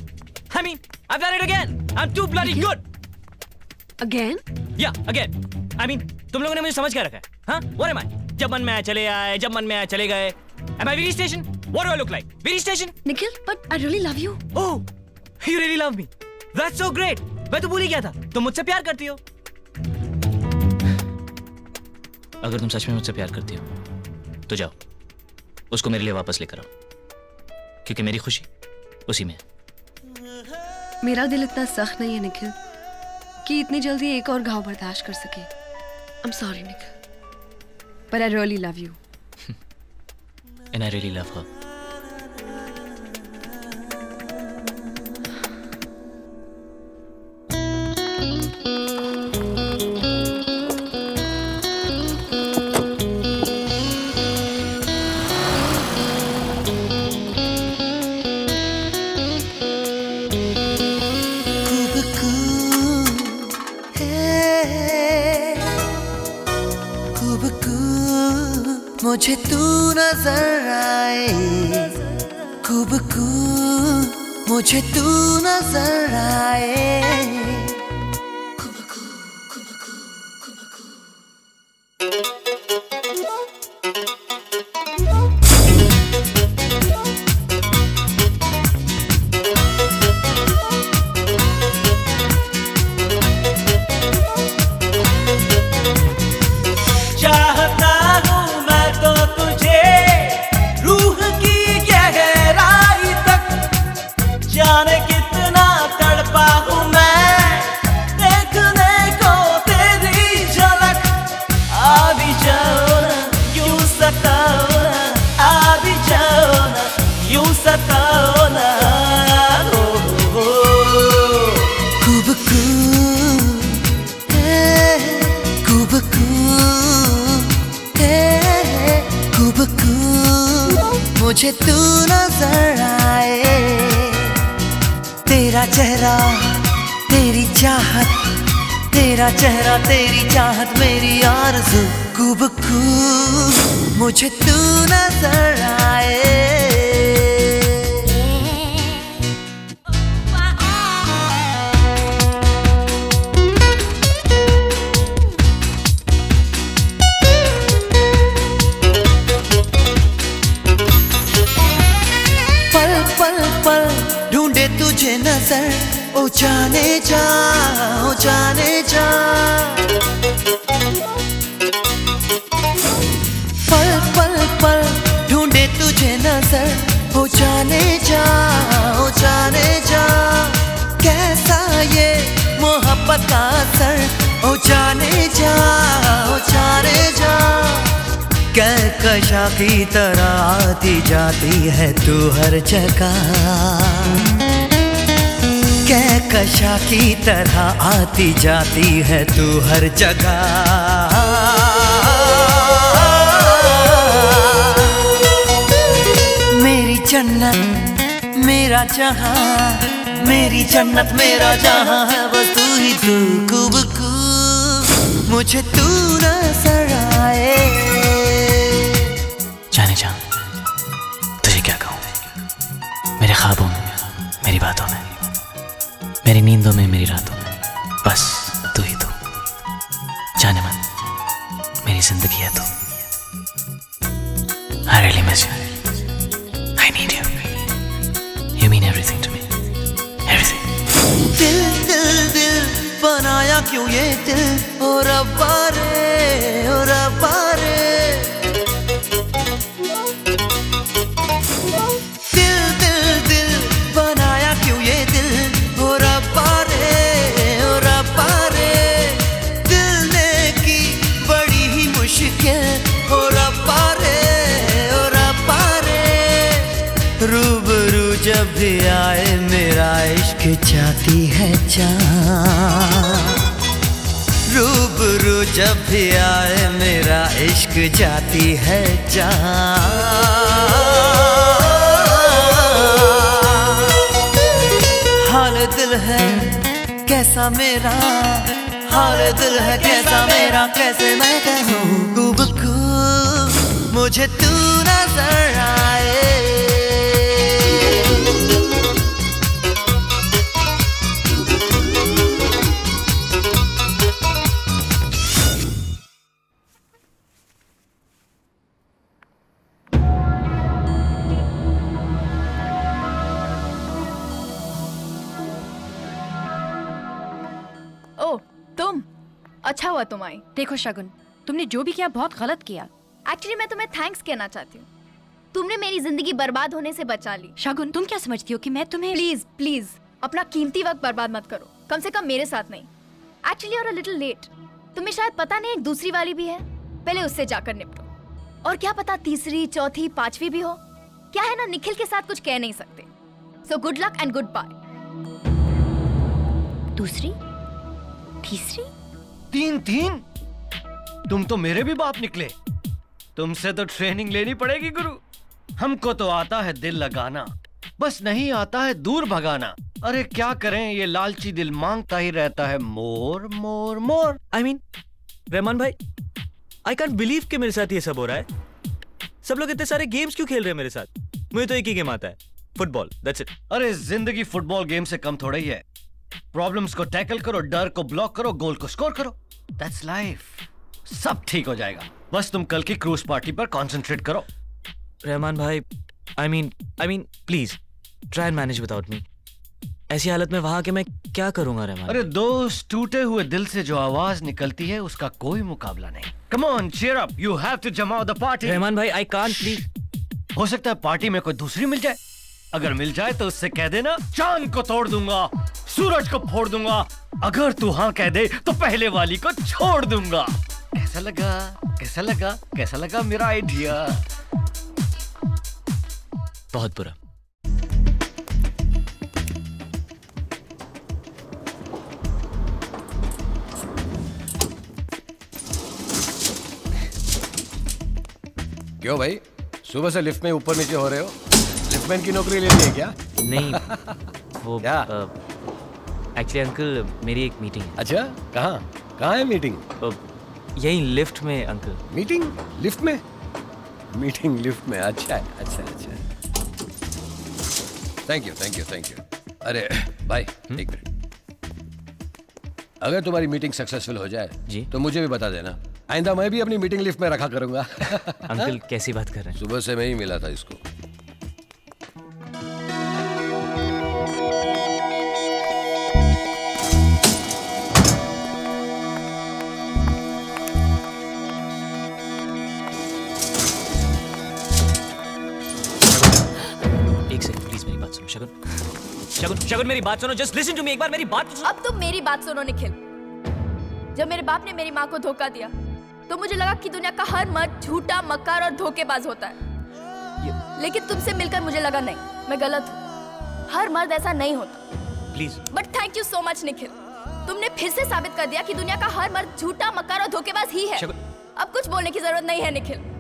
I mean, I've done it again. I'm too bloody good. Again? Yeah, again. I mean, तुम लोगों ने मुझे समझ क्या रखा है? हाँ? What am I? जब मन में आया चले आए, जब मन में आया चले गए। Am I Viri Station? What do I look like? Viri Station? Nikhil, but I really love you. Oh, you really love me? That's so great. मैं तो भूल ही गया था। तुम मुझसे प्यार करती हो। अगर तुम सच में मुझसे प्यार करती हो, तो जाओ, उसको मेरे लिए वापस लेकर आओ, क्योंकि मेरी खुशी उसी में है। मेरा दिल इतना सख्त नहीं है निखिल कि इतनी जल्दी एक और घाव बर्दाश्त कर सके। I'm sorry Nikhil, but I really love you, and I really love her. मुझे तू नजर आए, खूब खूब मुझे तू नजर आए। मुझे तू नजर आए, तेरा चेहरा तेरी चाहत, तेरा चेहरा तेरी चाहत मेरी आरज़ू। खूब खूब मुझे तू नजर आए। तुझे नजर, ओ जाने जा, ओ जाने जा। पल पल पल ढूंढे तुझे नजर, ओ जाने जा, ओ जाने जा। कैसा ये मोहब्बत का असर, ओ जाने जा, ओ जाने जा। कहकशां की तरह आती जाती है तू हर जगह, कहकशां की तरह आती जाती है तू हर जगह। मेरी जन्नत मेरा जहां, मेरी जन्नत मेरा जहां है वो तू ही तू। खूब खूब मुझे तू नजर आए। मेरे ख्वाबों में, मेरी बातों में, मेरी नींदों में, मेरी रातों में, बस तू ही तू। जाने मन, मेरी जिंदगी है तू। I really miss you. I need you. You mean everything to me. Everything. दिल दिल दिल बनाया क्यों ये दिल, ओ रब्बा रे, ओ रब्बा रे। जब भी आए मेरा इश्क जाती है जान, रूबरू जब भी आए मेरा इश्क जाती है जान। हाल दिल है कैसा मेरा, हाल दिल है कैसा मेरा, कैसे मैं कहूँ खूब खूब मुझे तू नजर आए। अच्छा हुआ तुम आई। देखो शगुन, तुमने जो भी किया बहुत गलत किया। एक्चुअली मैं तुम्हें थैंक्स कहना चाहती हूँ, तुमने मेरी जिंदगी बर्बाद होने से बचा ली। शगुन, तुम क्या समझती हो कि मैं तुम्हें? प्लीज प्लीज अपना कीमती वक्त बर्बाद मत करो, कम से कम मेरे साथ नहीं। एक्चुअली और अ लिटिल लेट, तुम्हें शायद पता नहीं एक दूसरी वाली भी है, पहले उससे जाकर निपटो, और क्या पता तीसरी चौथी पांचवी भी हो। क्या है ना, निखिल के साथ कुछ कह नहीं सकते। So good luck and goodbye. दूसरी, तीसरी, तीन तीन, तुम तो मेरे भी बाप निकले। तुमसे तो ट्रेनिंग लेनी पड़ेगी गुरु। हमको तो आता है दिल लगाना, बस नहीं आता है दूर भगाना। अरे क्या करें, ये लालची दिल मांगता ही रहता है मोर मोर मोर। आई मीन रहमान भाई, आई कैन बिलीव कि मेरे साथ ये सब हो रहा है। सब लोग इतने सारे गेम्स क्यों खेल रहे हैं मेरे साथ? मुझे तो एक ही गेम आता है, फुटबॉल, दैट्स इट। अरे जिंदगी फुटबॉल गेम से कम थोड़ा ही है। प्रॉब्लम्स को टैकल करो, डर को ब्लॉक करो, गोल को स्कोर करो। That's life. सब ठीक हो जाएगा, बस तुम कल की क्रूज पार्टी पर कॉन्सेंट्रेट करो। रहमान भाई, I mean, please try and manage without me. ऐसी हालत में वहां के मैं क्या करूंगा रहमान? अरे दोस्त, टूटे हुए दिल से जो आवाज निकलती है उसका कोई मुकाबला नहीं। Come on, cheer up. You have to jam out the party. Rahman भाई, I can't, please. हो सकता है पार्टी में कोई दूसरी मिल जाए, अगर मिल जाए तो उससे कह देना चांद को तोड़ दूंगा, सूरज को फोड़ दूंगा, अगर तू हाँ कह दे तो पहले वाली को छोड़ दूंगा। कैसा लगा, कैसा लगा, कैसा लगा मेरा आइडिया? बहुत बुरा। क्यों भाई, सुबह से लिफ्ट में ऊपर नीचे हो रहे हो? लिफ्टमैन की नौकरी ले ली है क्या? नहीं वो क्या? एक्चुअली अंकल, मेरी एक मीटिंग है। अच्छा, कहाँ है मीटिंग? यही लिफ्ट में अंकल। मीटिंग लिफ्ट में? मीटिंग लिफ्ट में, अच्छा है, अच्छा है, अच्छा है। Thank you thank you thank you. अरे भाई एक मिनट, अगर तुम्हारी मीटिंग सक्सेसफुल हो जाए जी तो मुझे भी बता देना, आइंदा मैं भी अपनी मीटिंग लिफ्ट में रखा करूंगा। अंकल कैसी बात कर रहे हैं, सुबह से मैं ही मिला था इसको। सेकंड प्लीज मेरी बात सुनो शगुन शगुन शगुन मेरी बात सुनो जस्ट लिसन टू मी एक बार मेरी बात सुनो। अब तुम मेरी बात सुनो निखिल। जब मेरे बाप ने मेरी माँ को धोखा दिया तो मुझे लगा कि दुनिया का हर मर्द झूठा मक्कार और धोखेबाज होता है, लेकिन तुमसे मिलकर मुझे लगा नहीं, मैं गलत हूँ, हर मर्द ऐसा नहीं होता। Please. But thank you so much Nikhil, तुमने फिर से साबित कर दिया कि दुनिया का हर मर्द झूठा मक्कार और धोखेबाज ही है। अब कुछ बोलने की जरूरत नहीं है निखिल।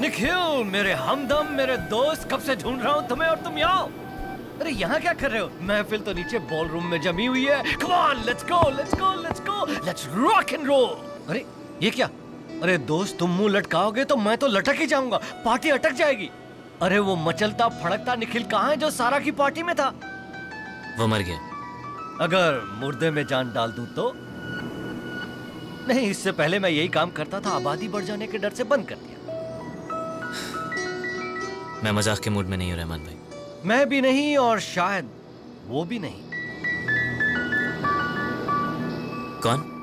निखिल मेरे हमदम, मेरे दोस्त, कब से ढूंढ रहा हूँ तुम्हें और तुम यहाँ। अरे यहाँ क्या कर रहे हो? महफिल तो नीचे बॉल रूम में जमी हुई है। Come on, let's go, let's go, let's go, let's rock and roll। अरे ये क्या? अरे दोस्त तुम मुंह लटकाओगे तो मैं तो लटक ही जाऊंगा, पार्टी अटक जाएगी। अरे वो मचलता फड़कता निखिल कहाँ है जो सारा की पार्टी में था? वो मर गया। अगर मुर्दे में जान डाल दूं तो? नहीं, इससे पहले मैं यही काम करता था, आबादी बढ़ जाने के डर से बंद कर दिया। मैं मजाक के मूड में नहीं हूँ रहमान भाई। मैं भी नहीं और शायद वो भी नहीं। कौन?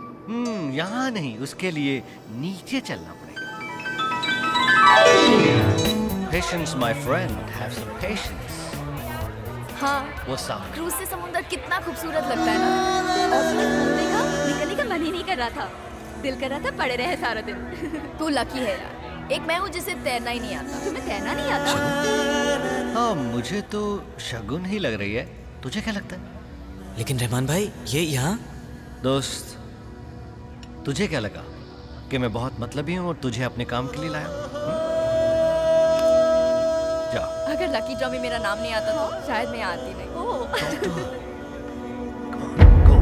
यहाँ नहीं, उसके लिए नीचे चलना पड़ेगा। Patience my friend, have some patience. हाँ वो सामने क्रूज से समुद्र कितना खूबसूरत लगता है ना, और निकलने का मन ही नहीं कर रहा था, दिल कर रहा था पड़े रहे सारा दिन। तू लकी है यार, एक मैं हूँ जिसे तैरना ही नहीं आता। तुम्हें तैरना नहीं आता? हाँ मुझे तो शगुन ही लग रही है, तुझे क्या लगता है? लेकिन रहमान भाई ये यहाँ दोस्त, तुझे क्या लगा कि मैं बहुत मतलबी हूँ और तुझे अपने काम के लिए लाया? जा। अगर लकी ड्रॉ में मेरा नाम नहीं आता तो शायद मैं आती नहीं। Go.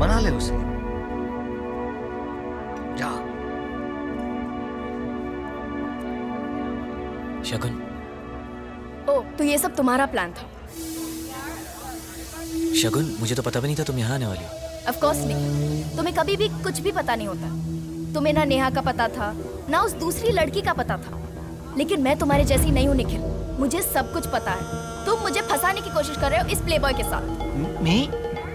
मना ले उसे, जा। शगुन। ओ, तो ये सब तुम्हारा प्लान था? शगुन मुझे तो पता भी नहीं था तुम यहाँ आने वाली हो। Of course नहीं, तुम्हें कभी भी कुछ भी पता नहीं होता। तुम्हें ना नेहा का पता था ना उस दूसरी लड़की का पता था, लेकिन मैं तुम्हारे जैसी नहीं हूँ निखिल, मुझे सब कुछ पता है। तुम मुझे फंसाने की कोशिश कर रहे हो इस प्लेबॉय के साथ। मैं?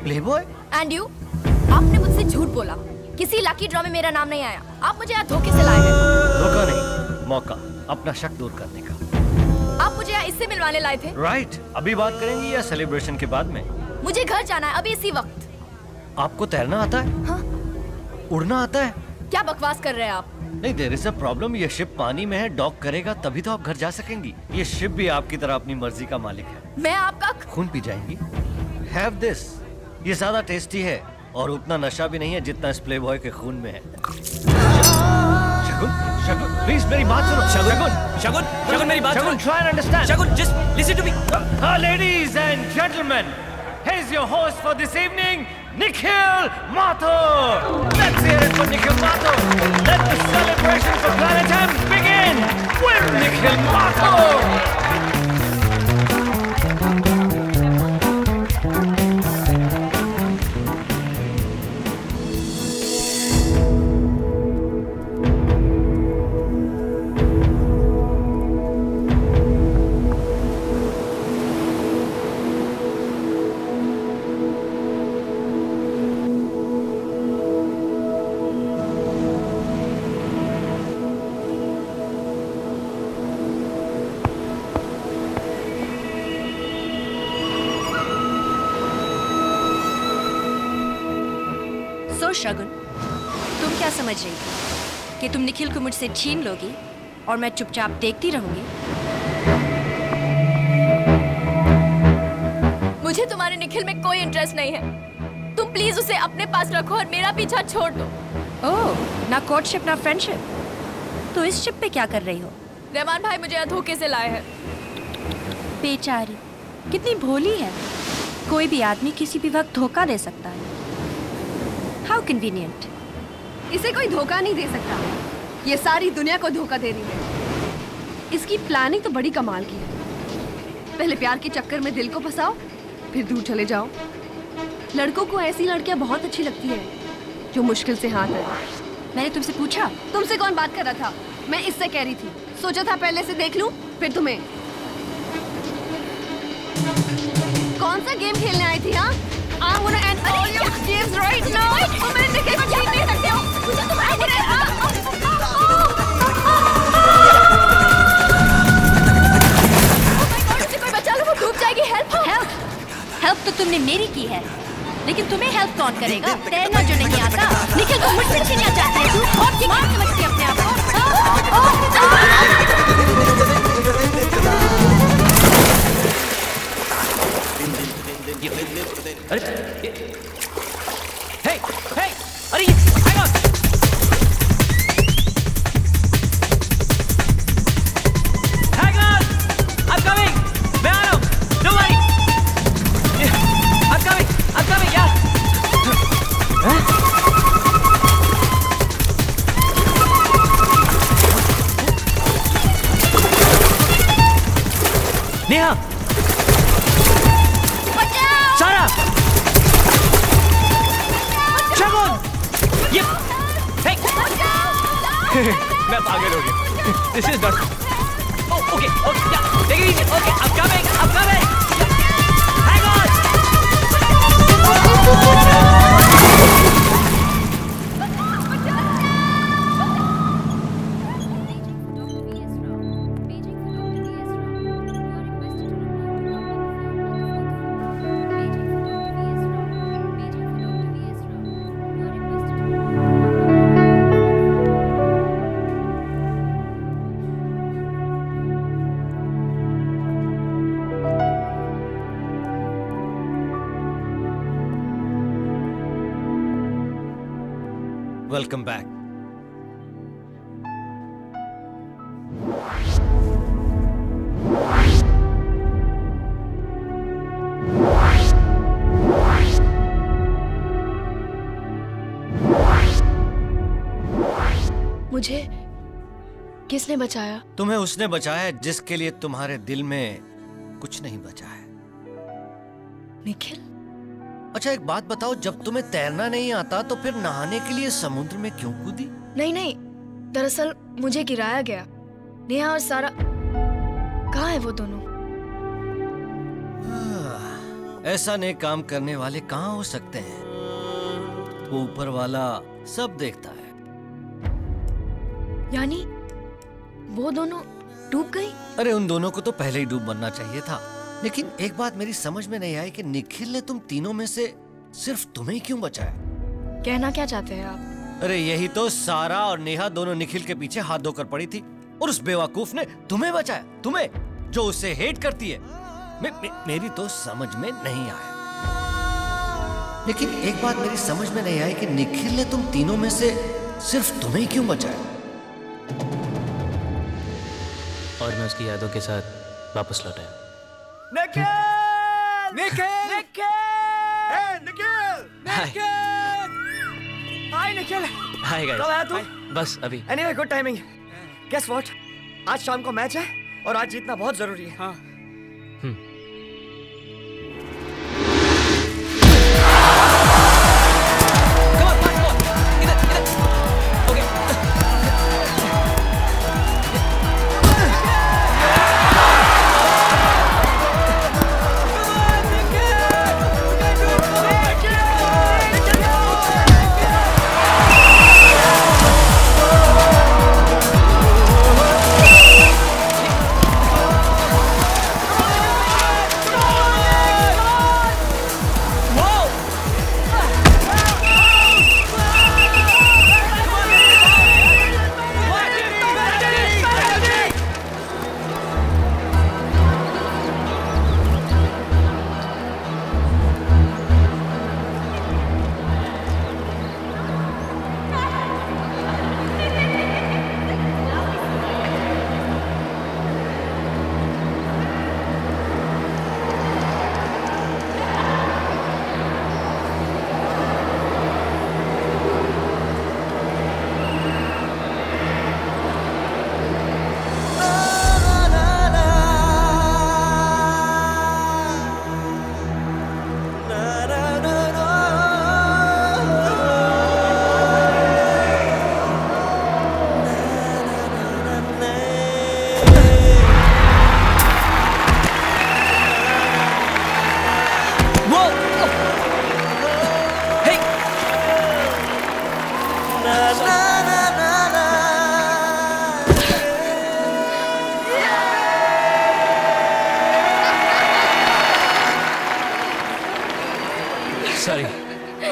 प्लेबॉय? And you? आपने मुझसे झूठ बोला, किसी लकी ड्रॉ में मेरा नाम नहीं आया। आप मुझे यहाँ धोखे से लाए हैं। धोखा नहीं, मौका, अपना शक दूर करने का। आप मुझे यहाँ इससे मिलवाने लाए थे। राइट, अभी बात करेंगे या सेलिब्रेशन के बाद में? मुझे घर जाना है अभी इसी वक्त। आपको तैरना आता है? हाँ? उड़ना आता है? क्या बकवास कर रहे हैं आप? नहीं, there is a problem, ये शिप पानी में है, डॉक करेगा तभी तो आप घर जा सकेंगी। ये शिप भी आपकी तरह अपनी मर्जी का मालिक है। मैं आपका खून पी जाएंगी। Have this, ये ज्यादा टेस्टी है और उतना नशा भी नहीं है जितना इस प्लेबॉय के खून में है। शगुन, शगुन, प्लीज मेरी बात सुनो। शगुन, शगुन, शगुन मेरी बात सुनो। Try and understand. Shagun, just listen to me. Ladies and gentlemen, here's your host for this evening. Nikhil Mathur! Let's hear it for Nikhil Mathur! Let the celebration for Planet M begin with Nikhil Mathur! Shagun, तुम क्या समझ रही हो कि तुम निखिल को मुझसे छीन लोगी और मैं चुपचाप देखती रहूंगी? मुझे तुम्हारे निखिल में कोई इंटरेस्ट नहीं है, तुम प्लीज उसे अपने पास रखो और मेरा पीछा छोड़ दो। ओह, ना कोर्टशिप ना फ्रेंडशिप, तो इस शिप पे क्या कर रही हो? रहमान भाई मुझे धोखे से लाए हैं। बेचारी कितनी भोली है, कोई भी आदमी किसी भी वक्त धोखा दे सकता है। How convenient. इसे कोई धोखा नहीं दे सकता, ये सारी दुनिया को धोखा दे रही है। इसकी प्लानिंग तो बड़ी कमाल की है, पहले प्यार के चक्कर में दिल को फंसाओ फिर दूर चले जाओ। लड़कों को ऐसी लड़कियां बहुत अच्छी लगती है जो मुश्किल से हाथ आए। मैंने तुमसे पूछा तुमसे कौन बात कर रहा था? मैं इससे कह रही थी, सोचा था पहले से देख लूं फिर तुम्हें। कौन सा गेम खेलने आई थी? हाँ I'm gonna end all your games right now. तुम मेरे निखिल को जीत नहीं सकते हो। मुझे कोई बचा लो, वो डूब जाएगी। हेल्प हेल्प हेल्प तो तुमने मेरी की है, लेकिन तुम्हें हेल्प कौन करेगा? तैरना जो नहीं आता। निखिल को मुझसे छीनना चाहता है तू, और दिमाग समझती अपने आप को। अरे hang on. Hang on. I'm coming. मैं आ रहा हूँ. Don't worry. I'm coming. यार. नेहा. सारा. Yep. Hey. मैं पागल हो गया. This is not. Oh, okay. Yeah. Take it easy. Okay, I'm coming. Hang on. Welcome back. मुझे किसने बचाया? तुम्हें उसने बचाया जिसके लिए तुम्हारे दिल में कुछ नहीं बचा है। निखिल? अच्छा एक बात बताओ, जब तुम्हें तैरना नहीं आता तो फिर नहाने के लिए समुद्र में क्यों कूदी? नहीं, दरअसल मुझे गिराया गया। नेहा और सारा, कहाँ है वो दोनों? ऐसा नेक काम करने वाले कहाँ हो सकते हैं? वो ऊपर वाला सब देखता है। यानी वो दोनों डूब गई? अरे उन दोनों को तो पहले ही डूब बनना चाहिए था। लेकिन एक बात मेरी समझ में नहीं आई कि निखिल ने तुम तीनों में से सिर्फ तुम्हें क्यों बचाया? कहना क्या चाहते हैं आप? अरे यही तो, सारा और नेहा दोनों निखिल के पीछे हाथ धोकर पड़ी थी और उस बेवकूफ ने तुम्हें बचाया, तुम्हें जो उसे हेट करती है। मेरी तो समझ में नहीं आया। लेकिन एक बात मेरी समझ में नहीं आई कि निखिल ने तुम तीनों में से सिर्फ तुम्हें क्यों बचाया? और मैं उसकी यादों के साथ वापस लौट आया। निखिल! Hi guys. कब आया तू? बस अभी। Anyway, good timing. Guess what? आज शाम को मैच है और आज जीतना बहुत जरूरी है। हाँ। Sorry,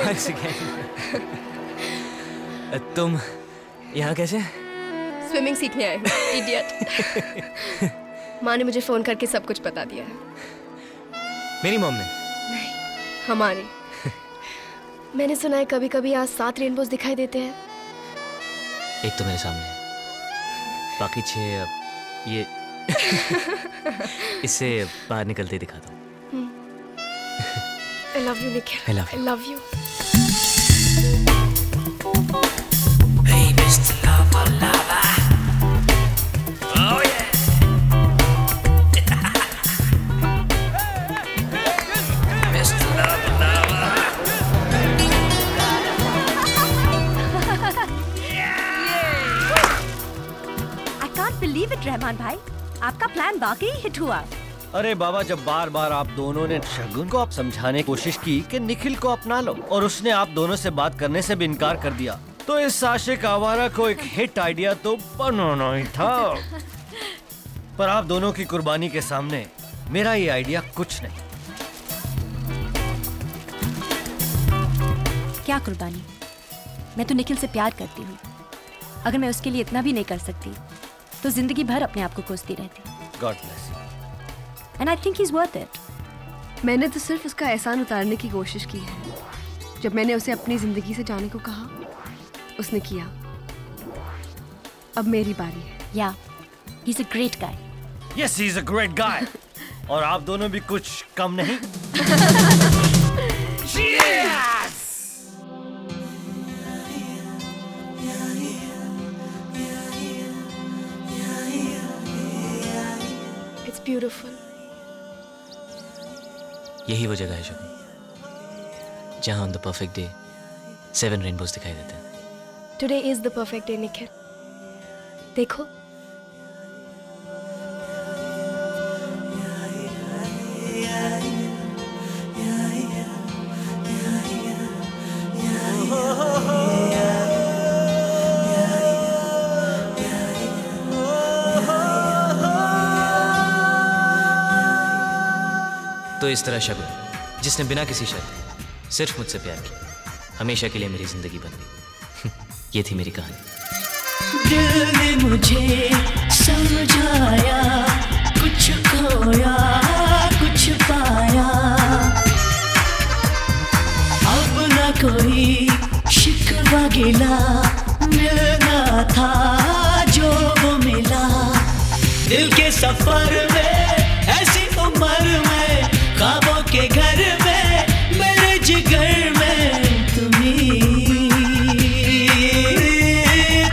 once again. तुम यहाँ कैसे? स्विमिंग सीखने आए हो, इडियट। माँ ने मुझे फोन करके सब कुछ बता दिया है। मेरी मॉम ने? नहीं, हमारी। मैंने सुना है कभी कभी आज 7 रेनबोज दिखाई देते हैं। एक तो मेरे सामने है, बाकी 6 अब ये इससे बाहर निकलते ही दिखा दो। I love you, Nikhil. I love you. I love you. Hey, Mr. Lover, lover. Oh yeah. Mr. Lover, lover. Yeah. I can't believe it, Rahman bhai. आपका प्लान वाकई हिट हुआ। अरे बाबा, जब बार बार आप दोनों ने शगुन को आप समझाने की कोशिश की कि निखिल को अपना लो और उसने आप दोनों से बात करने से भी इनकार कर दिया, तो इस आशिक आवारा को एक हिट आइडिया तो बनाना ही था। पर आप दोनों की कुर्बानी के सामने मेरा ये आइडिया कुछ नहीं। क्या कुर्बानी? मैं तो निखिल से प्यार करती हूँ। अगर मैं उसके लिए इतना भी नहीं कर सकती तो जिंदगी भर अपने आप को कोसती रहती। God bless. And I think he's worth it. मैंने तो सिर्फ उसका एहसान उतारने की कोशिश की है। जब मैंने उसे अपनी जिंदगी से जाने को कहा, उसने किया। अब मेरी बारी है। Yeah, he's a great guy. Yes, he's a great guy. और आप दोनों भी कुछ कम नहीं। Yes. It's beautiful. यही वो जगह है शगुन, जहाँ on the perfect day 7 rainbows दिखाई देते हैं। Today is the perfect day Nikhil. देखो तो इस तरह शगुन, जिसने बिना किसी शर्त सिर्फ मुझसे प्यार किया, हमेशा के लिए मेरी जिंदगी बन गई। ये थी मेरी कहानी। दिल ने मुझे समझाया, कुछ खोया कुछ पाया, अब ना कोई शिकवा गिला, मिलना था जो वो मिला। दिल के सफर में ऐसी उम्र में, ख्वाबों के घर में, मेरे जिगर में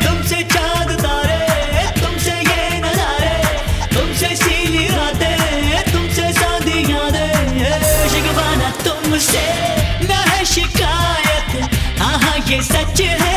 तुमसे चाँद तारे, तुमसे ये नजारे, तुमसे सीली रातें, तुमसे सादी यादें। शिकवा ना तुमसे ना है शिकायत, हाँ हाँ ये सच है।